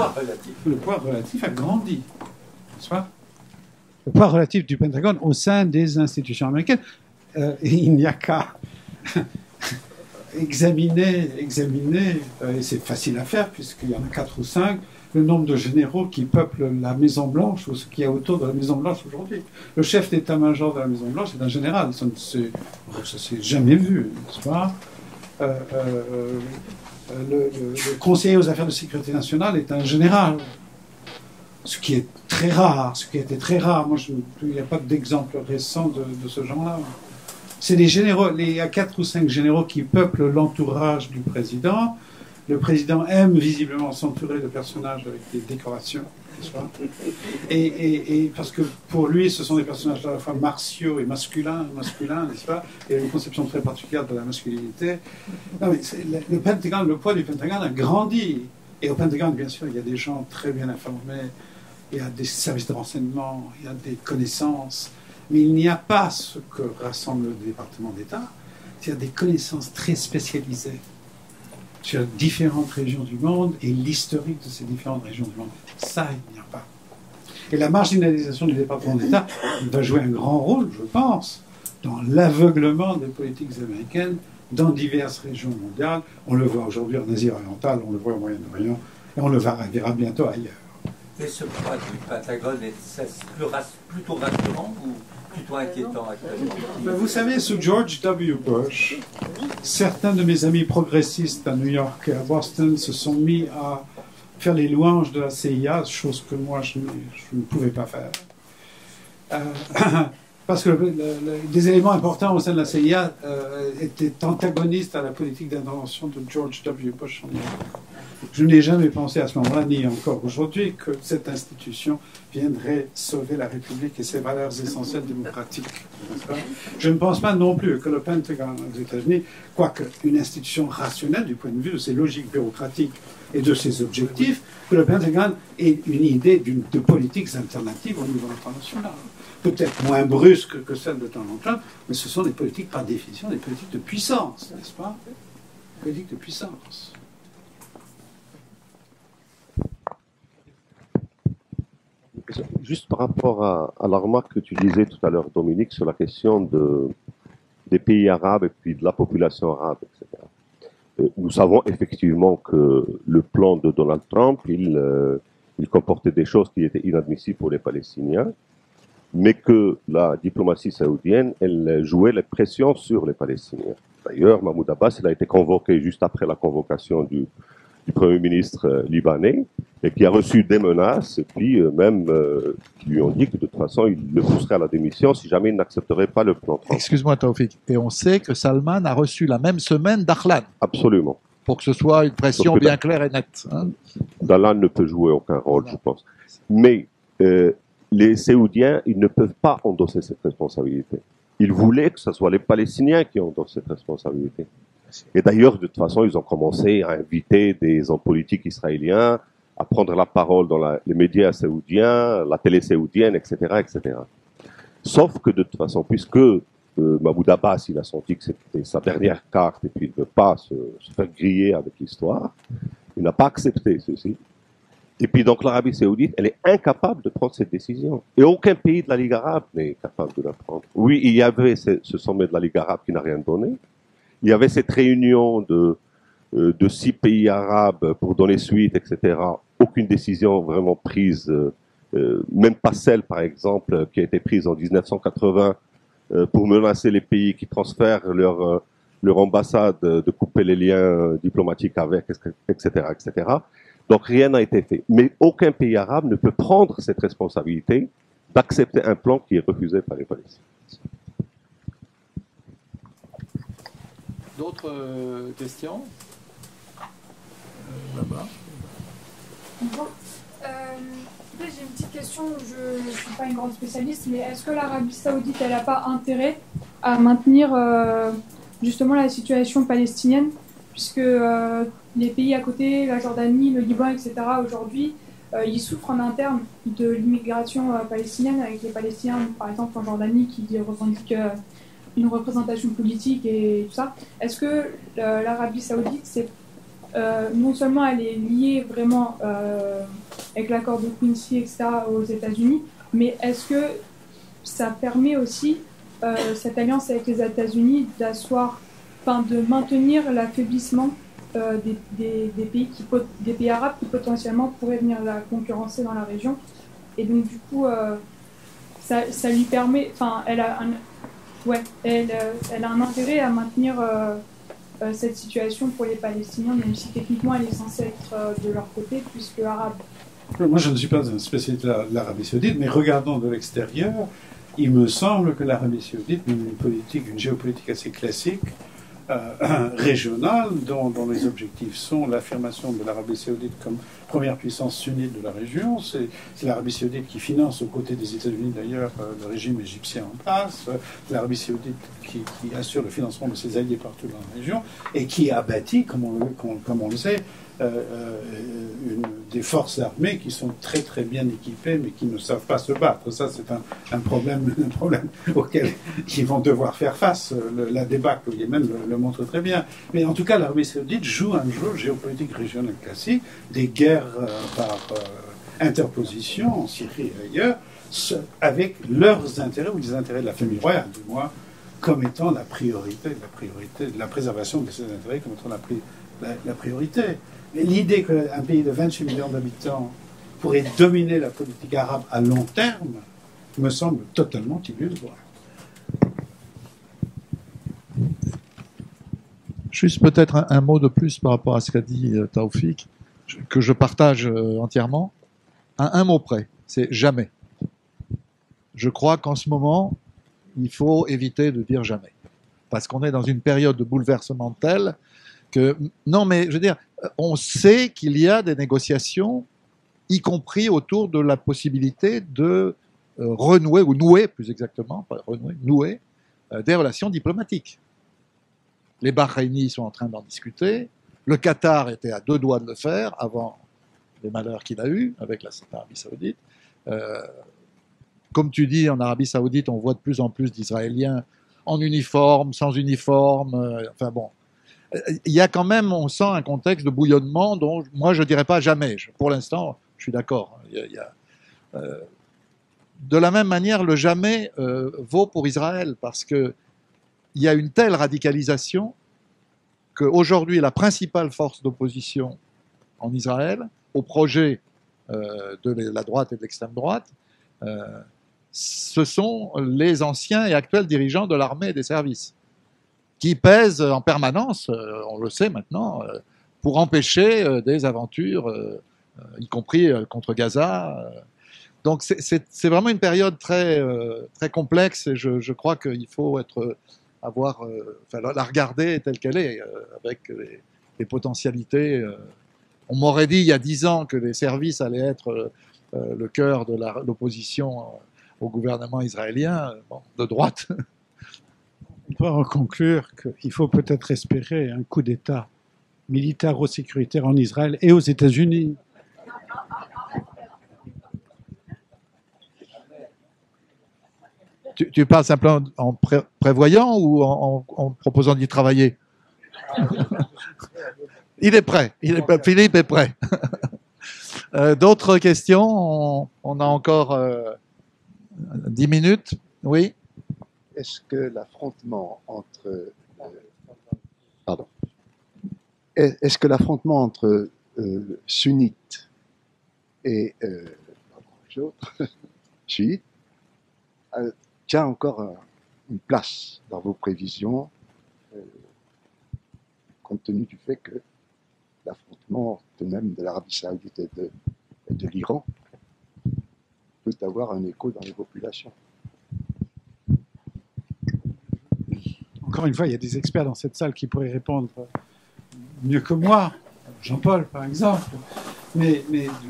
Le poids relatif a grandi. N'est-ce pas? Le poids relatif du Pentagone au sein des institutions américaines. Il n'y a qu'à examiner, et c'est facile à faire puisqu'il y en a 4 ou 5, le nombre de généraux qui peuplent la Maison-Blanche ou ce qu'il y a autour de la Maison-Blanche aujourd'hui. Le chef d'état-major de la Maison-Blanche est un général, ça ne s'est jamais vu, n'est-ce pas? Le conseiller aux affaires de sécurité nationale est un général, ce qui est très rare, ce qui était très rare. Moi, il n'y a pas d'exemple récent de ce genre-là. C'est les généraux, il y a 4 ou 5 généraux qui peuplent l'entourage du président. Le président aime visiblement s'entourer de personnages avec des décorations, n'est-ce pas? Et parce que pour lui, ce sont des personnages à la fois martiaux et masculins, n'est-ce pas? Et une conception très particulière de la masculinité. Non, mais le Pentagone, le poids du Pentagone a grandi. Et au Pentagone, bien sûr, il y a des gens très bien informés, il y a des services de renseignement, il y a des connaissances. Mais il n'y a pas ce que rassemble le département d'État, c'est-à-dire des connaissances très spécialisées sur différentes régions du monde et l'historique de ces différentes régions du monde. Ça, il n'y a pas. Et la marginalisation du département d'État va jouer un grand rôle, je pense, dans l'aveuglement des politiques américaines dans diverses régions mondiales. On le voit aujourd'hui en Asie orientale, on le voit au Moyen-Orient, et on le verra bientôt ailleurs. Et ce poids du Pentagone est plutôt rassurant ou plutôt inquiétant actuellement? Vous savez, sous George W. Bush, certains de mes amis progressistes à New York et à Boston se sont mis à faire les louanges de la CIA, chose que moi je ne pouvais pas faire. Parce que des éléments importants au sein de la CIA étaient antagonistes à la politique d'intervention de George W. Bush en New York. Je n'ai jamais pensé à ce moment-là, ni encore aujourd'hui, que cette institution viendrait sauver la République et ses valeurs essentielles démocratiques. Je ne pense pas non plus que le Pentagone aux États-Unis, quoique une institution rationnelle du point de vue de ses logiques bureaucratiques et de ses objectifs, que le Pentagone ait une idée de politiques alternatives au niveau international. Peut-être moins brusques que celles de Donald Trump, mais ce sont des politiques, par définition, des politiques de puissance, n'est-ce pas? Des politiques de puissance. Juste par rapport à la remarque que tu disais tout à l'heure, Dominique, sur la question des pays arabes et puis de la population arabe, etc. Nous savons effectivement que le plan de Donald Trump, il comportait des choses qui étaient inadmissibles pour les Palestiniens, mais que la diplomatie saoudienne, elle jouait la pression sur les Palestiniens. D'ailleurs, Mahmoud Abbas, il a été convoqué juste après la convocation du Premier ministre libanais, et qui a reçu des menaces, et puis même qui lui ont dit que de toute façon, il le pousserait à la démission si jamais il n'accepterait pas le plan Trump. Excuse-moi, Taufik, et on sait que Salman a reçu la même semaine Dahlan. Absolument. Pour que ce soit une pression bien claire et nette. Hein. Dahlan ne peut jouer aucun rôle, je pense. Mais les Saoudiens, ils ne peuvent pas endosser cette responsabilité. Ils voulaient que ce soit les Palestiniens qui endossent cette responsabilité. Et d'ailleurs, de toute façon, ils ont commencé à inviter des hommes politiques israéliens à prendre la parole dans les médias saoudiens, la télé saoudienne, etc., etc. Sauf que de toute façon, puisque Mahmoud Abbas, il a senti que c'était sa dernière carte et puis il ne veut pas se faire griller avec l'histoire, il n'a pas accepté ceci. Et puis donc l'Arabie saoudite, elle est incapable de prendre cette décision. Et aucun pays de la Ligue arabe n'est capable de la prendre. Oui, il y avait ce sommet de la Ligue arabe qui n'a rien donné. Il y avait cette réunion de 6 pays arabes pour donner suite, etc. Aucune décision vraiment prise, même pas celle, par exemple, qui a été prise en 1980 pour menacer les pays qui transfèrent leur ambassade de couper les liens diplomatiques avec, etc., etc. Donc rien n'a été fait. Mais aucun pays arabe ne peut prendre cette responsabilité d'accepter un plan qui est refusé par les Palestiniens. D'autres questions là-bas. Bon, j'ai une petite question, je ne suis pas une grande spécialiste, mais est-ce que l'Arabie saoudite, elle n'a pas intérêt à maintenir justement la situation palestinienne, puisque les pays à côté, la Jordanie, le Liban, etc., aujourd'hui, ils souffrent en interne de l'immigration palestinienne, avec les Palestiniens, par exemple en Jordanie, qui revendiquent une représentation politique et tout ça. Est-ce que l'Arabie saoudite, c'est non seulement elle est liée vraiment avec l'accord de Quincy, etc., aux États-Unis, mais est-ce que ça permet aussi cette alliance avec les États-Unis d'asseoir, enfin de maintenir l'affaiblissement des pays arabes qui potentiellement pourraient venir la concurrencer dans la région, et donc du coup ça lui permet, enfin elle a un... Ouais, elle a un intérêt à maintenir cette situation pour les Palestiniens, même si techniquement elle est censée être de leur côté, puisque arabe. Moi, je ne suis pas un spécialiste de l'Arabie saoudite, mais regardant de l'extérieur, il me semble que l'Arabie saoudite mène une géopolitique assez classique, régionale, dont les objectifs sont l'affirmation de l'Arabie saoudite comme première puissance sunnite de la région. C'est l'Arabie saoudite qui finance, aux côtés des États-Unis d'ailleurs, le régime égyptien en place, l'Arabie saoudite qui assure le financement de ses alliés partout dans la région, et qui a bâti, comme on le sait, des forces armées qui sont très très bien équipées mais qui ne savent pas se battre. Ça, c'est un problème auquel ils vont devoir faire face. La débâcle au Yémen le montre très bien. Mais en tout cas, l'Arabie saoudite joue un jeu géopolitique régional classique, des guerres par interposition en Syrie et ailleurs, avec leurs intérêts ou les intérêts de la famille royale, du moins, comme étant la priorité de la préservation de ces intérêts, comme étant la priorité. L'idée qu'un pays de 28 millions d'habitants pourrait dominer la politique arabe à long terme me semble totalement illusoire. Juste peut-être un mot de plus par rapport à ce qu'a dit Taufik, que je partage entièrement, à un mot près, c'est jamais. Je crois qu'en ce moment, il faut éviter de dire jamais, parce qu'on est dans une période de bouleversement telle que, non mais, je veux dire, on sait qu'il y a des négociations, y compris autour de la possibilité de renouer, ou nouer plus exactement, pas renouer, nouer, des relations diplomatiques. Les Bahreïnis sont en train d'en discuter, le Qatar était à 2 doigts de le faire avant les malheurs qu'il a eus avec l'Arabie saoudite. Comme tu dis, en Arabie saoudite, on voit de plus en plus d'Israéliens en uniforme, sans uniforme, enfin bon. Il y a quand même, on sent un contexte de bouillonnement dont moi je ne dirais pas jamais. Pour l'instant, je suis d'accord. De la même manière, le jamais vaut pour Israël, parce qu'il y a une telle radicalisation qu'aujourd'hui, la principale force d'opposition en Israël, au projet de la droite et de l'extrême droite, ce sont les anciens et actuels dirigeants de l'armée et des services, qui pèsent en permanence, on le sait maintenant, pour empêcher des aventures, y compris contre Gaza. Donc c'est vraiment une période très, très complexe, et je crois qu'il faut la regarder telle qu'elle est, avec les potentialités. On m'aurait dit il y a 10 ans que les services allaient être le cœur de l'opposition au gouvernement israélien, bon, de droite. pas en conclure qu'il faut peut-être espérer un coup d'État militaro-sécuritaire en Israël et aux États-Unis. Tu parles simplement en prévoyant ou en proposant d'y travailler? Il est prêt. Philippe est prêt. D'autres questions? On a encore 10 minutes. Oui. Est-ce que l'affrontement entre... pardon. Est-ce que l'affrontement entre sunnites et chiites tient encore une place dans vos prévisions, compte tenu du fait que l'affrontement tout de même de l'Arabie saoudite et de l'Iran peut avoir un écho dans les populations? Encore une fois, il y a des experts dans cette salle qui pourraient répondre mieux que moi, Jean-Paul par exemple, mais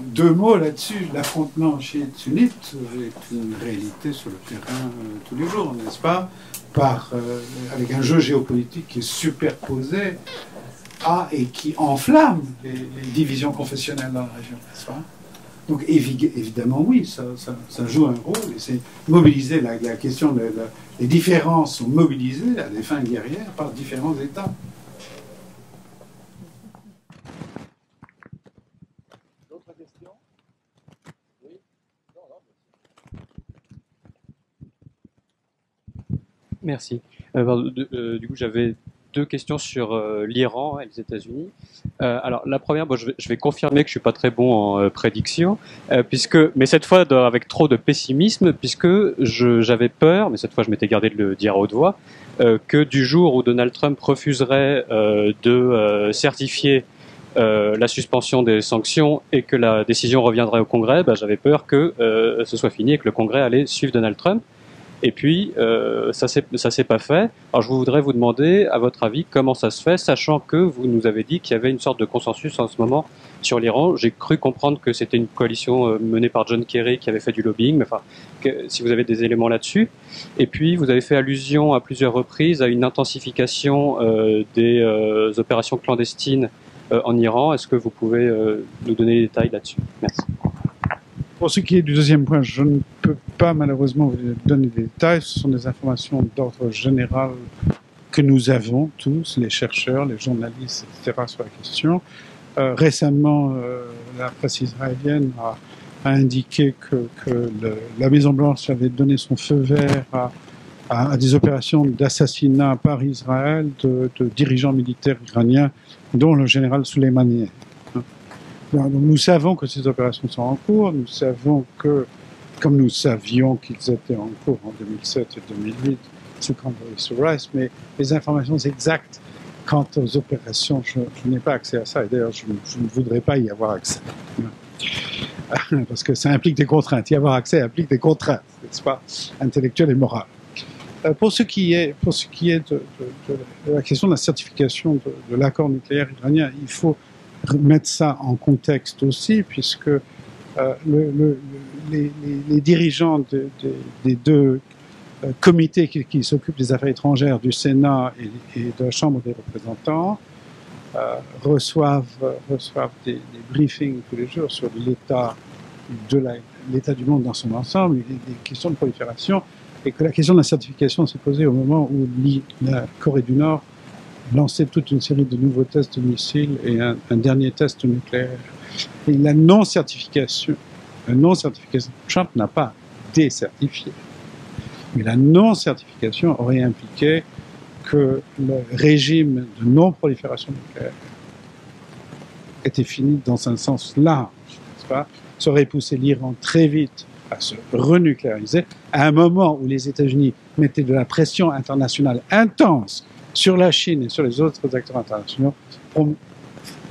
deux mots là-dessus. L'affrontement chiite-sunnite est une réalité sur le terrain tous les jours, n'est-ce pas, avec un jeu géopolitique qui est superposé et qui enflamme les divisions confessionnelles dans la région, n'est-ce pas? Donc évidemment oui, ça joue un rôle, et c'est mobiliser la question, les différences sont mobilisées à des fins guerrières par différents États. Merci. Du coup, j'avais deux questions sur l'Iran et les États-Unis. Alors, la première, bon, je vais confirmer que je suis pas très bon en prédiction, mais cette fois avec trop de pessimisme, puisque j'avais peur, mais cette fois je m'étais gardé de le dire à haute voix, que du jour où Donald Trump refuserait de certifier la suspension des sanctions et que la décision reviendrait au Congrès, bah, j'avais peur que ce soit fini et que le Congrès allait suivre Donald Trump. Et puis, ça s'est pas fait. Alors, je voudrais vous demander, à votre avis, comment ça se fait, sachant que vous nous avez dit qu'il y avait une sorte de consensus en ce moment sur l'Iran. J'ai cru comprendre que c'était une coalition menée par John Kerry qui avait fait du lobbying, mais enfin, si vous avez des éléments là-dessus. Et puis, vous avez fait allusion à plusieurs reprises à une intensification des opérations clandestines en Iran. Est-ce que vous pouvez nous donner des détails là-dessus? Merci. Pour ce qui est du deuxième point, je ne peux pas malheureusement vous donner des détails. Ce sont des informations d'ordre général que nous avons tous, les chercheurs, les journalistes, etc. sur la question. Récemment, la presse israélienne a indiqué que la Maison-Blanche avait donné son feu vert à des opérations d'assassinat par Israël de dirigeants militaires iraniens, dont le général Soleimani. Nous savons que ces opérations sont en cours, nous savons que, comme nous savions qu'ils étaient en cours en 2007 et 2008, sous Condoleezza Rice, mais les informations exactes quant aux opérations, je n'ai pas accès à ça, et d'ailleurs je ne voudrais pas y avoir accès, parce que ça implique des contraintes, y avoir accès implique des contraintes, n'est-ce pas, intellectuelles et morales. Pour ce qui est de la question de la certification de l'accord nucléaire iranien, il faut mettre ça en contexte aussi, puisque les dirigeants des deux comités qui s'occupent des affaires étrangères du Sénat et de la Chambre des représentants reçoivent des briefings tous les jours sur l'état du monde dans son ensemble, des questions de prolifération, et que la question de la certification s'est posée au moment où la Corée du Nord lancer toute une série de nouveaux tests de missiles et un dernier test nucléaire. Et la non-certification, Trump n'a pas décertifié. Mais la non-certification aurait impliqué que le régime de non-prolifération nucléaire était fini dans un sens large, n'est-ce pas? Ça aurait poussé l'Iran très vite à se renucléariser, à un moment où les États-Unis mettaient de la pression internationale intense sur la Chine et sur les autres acteurs internationaux pour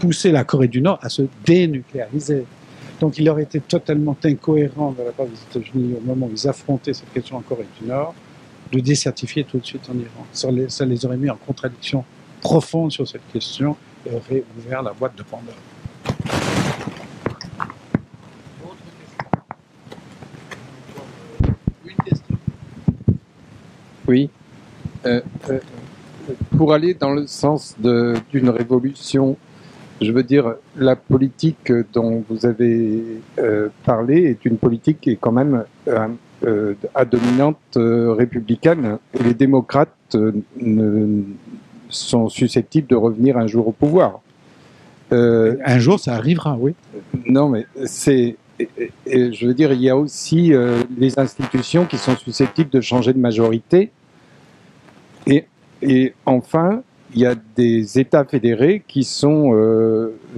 pousser la Corée du Nord à se dénucléariser. Donc il aurait été totalement incohérent de la part des États-Unis, au moment où ils affrontaient cette question en Corée du Nord, de décertifier tout de suite en Iran. Ça les aurait mis en contradiction profonde sur cette question et aurait ouvert la boîte de Pandore. Une question. Oui. Pour aller dans le sens d'une révolution, je veux dire, la politique dont vous avez parlé est une politique qui est quand même à dominante républicaine. Et les démocrates sont susceptibles de revenir un jour au pouvoir. Un jour, ça arrivera, oui. Non, mais c'est... Et je veux dire, il y a aussi les institutions qui sont susceptibles de changer de majorité. Et enfin, il y a des États fédérés qui sont,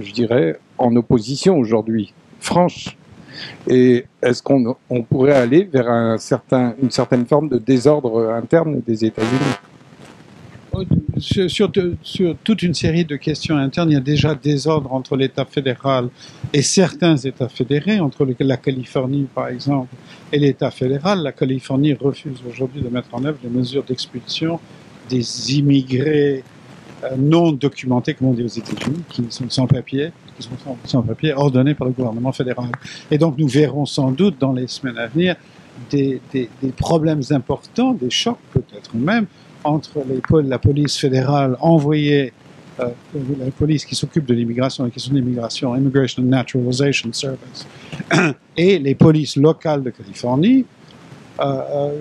je dirais, en opposition aujourd'hui, franche. Et est-ce qu'on pourrait aller vers une certaine forme de désordre interne des États-Unis? Sur toute une série de questions internes, il y a déjà désordre entre l'État fédéral et certains États fédérés, entre la Californie par exemple et l'État fédéral. La Californie refuse aujourd'hui de mettre en œuvre les mesures d'expulsion des immigrés non documentés, comme on dit aux États-Unis, qui sont sans papier, ordonnés par le gouvernement fédéral. Et donc nous verrons sans doute dans les semaines à venir des problèmes importants, des chocs peut-être même, entre la police fédérale envoyée, la police qui s'occupe de l'immigration, la question de l'immigration, Immigration and Naturalization Service, et les polices locales de Californie,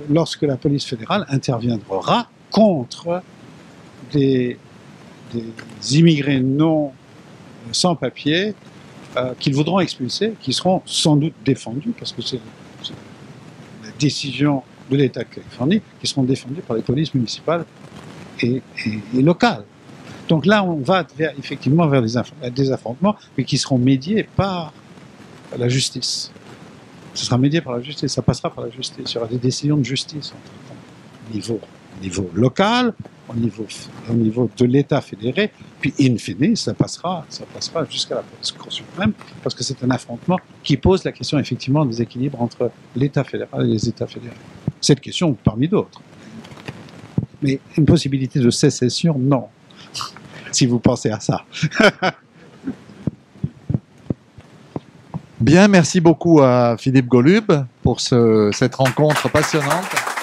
lorsque la police fédérale interviendra contre des immigrés non sans papier qu'ils voudront expulser, qui seront sans doute défendus, parce que c'est la décision de l'État de Californie, qui seront défendus par les polices municipales et locales. Donc là, on va effectivement vers des affrontements, mais qui seront médiés par la justice. Ce sera médié par la justice, ça passera par la justice. Il y aura des décisions de justice entre au niveau local, au niveau de l'État fédéré, puis in fine, ça passera jusqu'à la Cour suprême, parce que c'est un affrontement qui pose la question effectivement des équilibres entre l'État fédéral et les États fédérés. Cette question parmi d'autres. Mais une possibilité de sécession, non, si vous pensez à ça. Bien, merci beaucoup à Philippe Golub pour cette rencontre passionnante.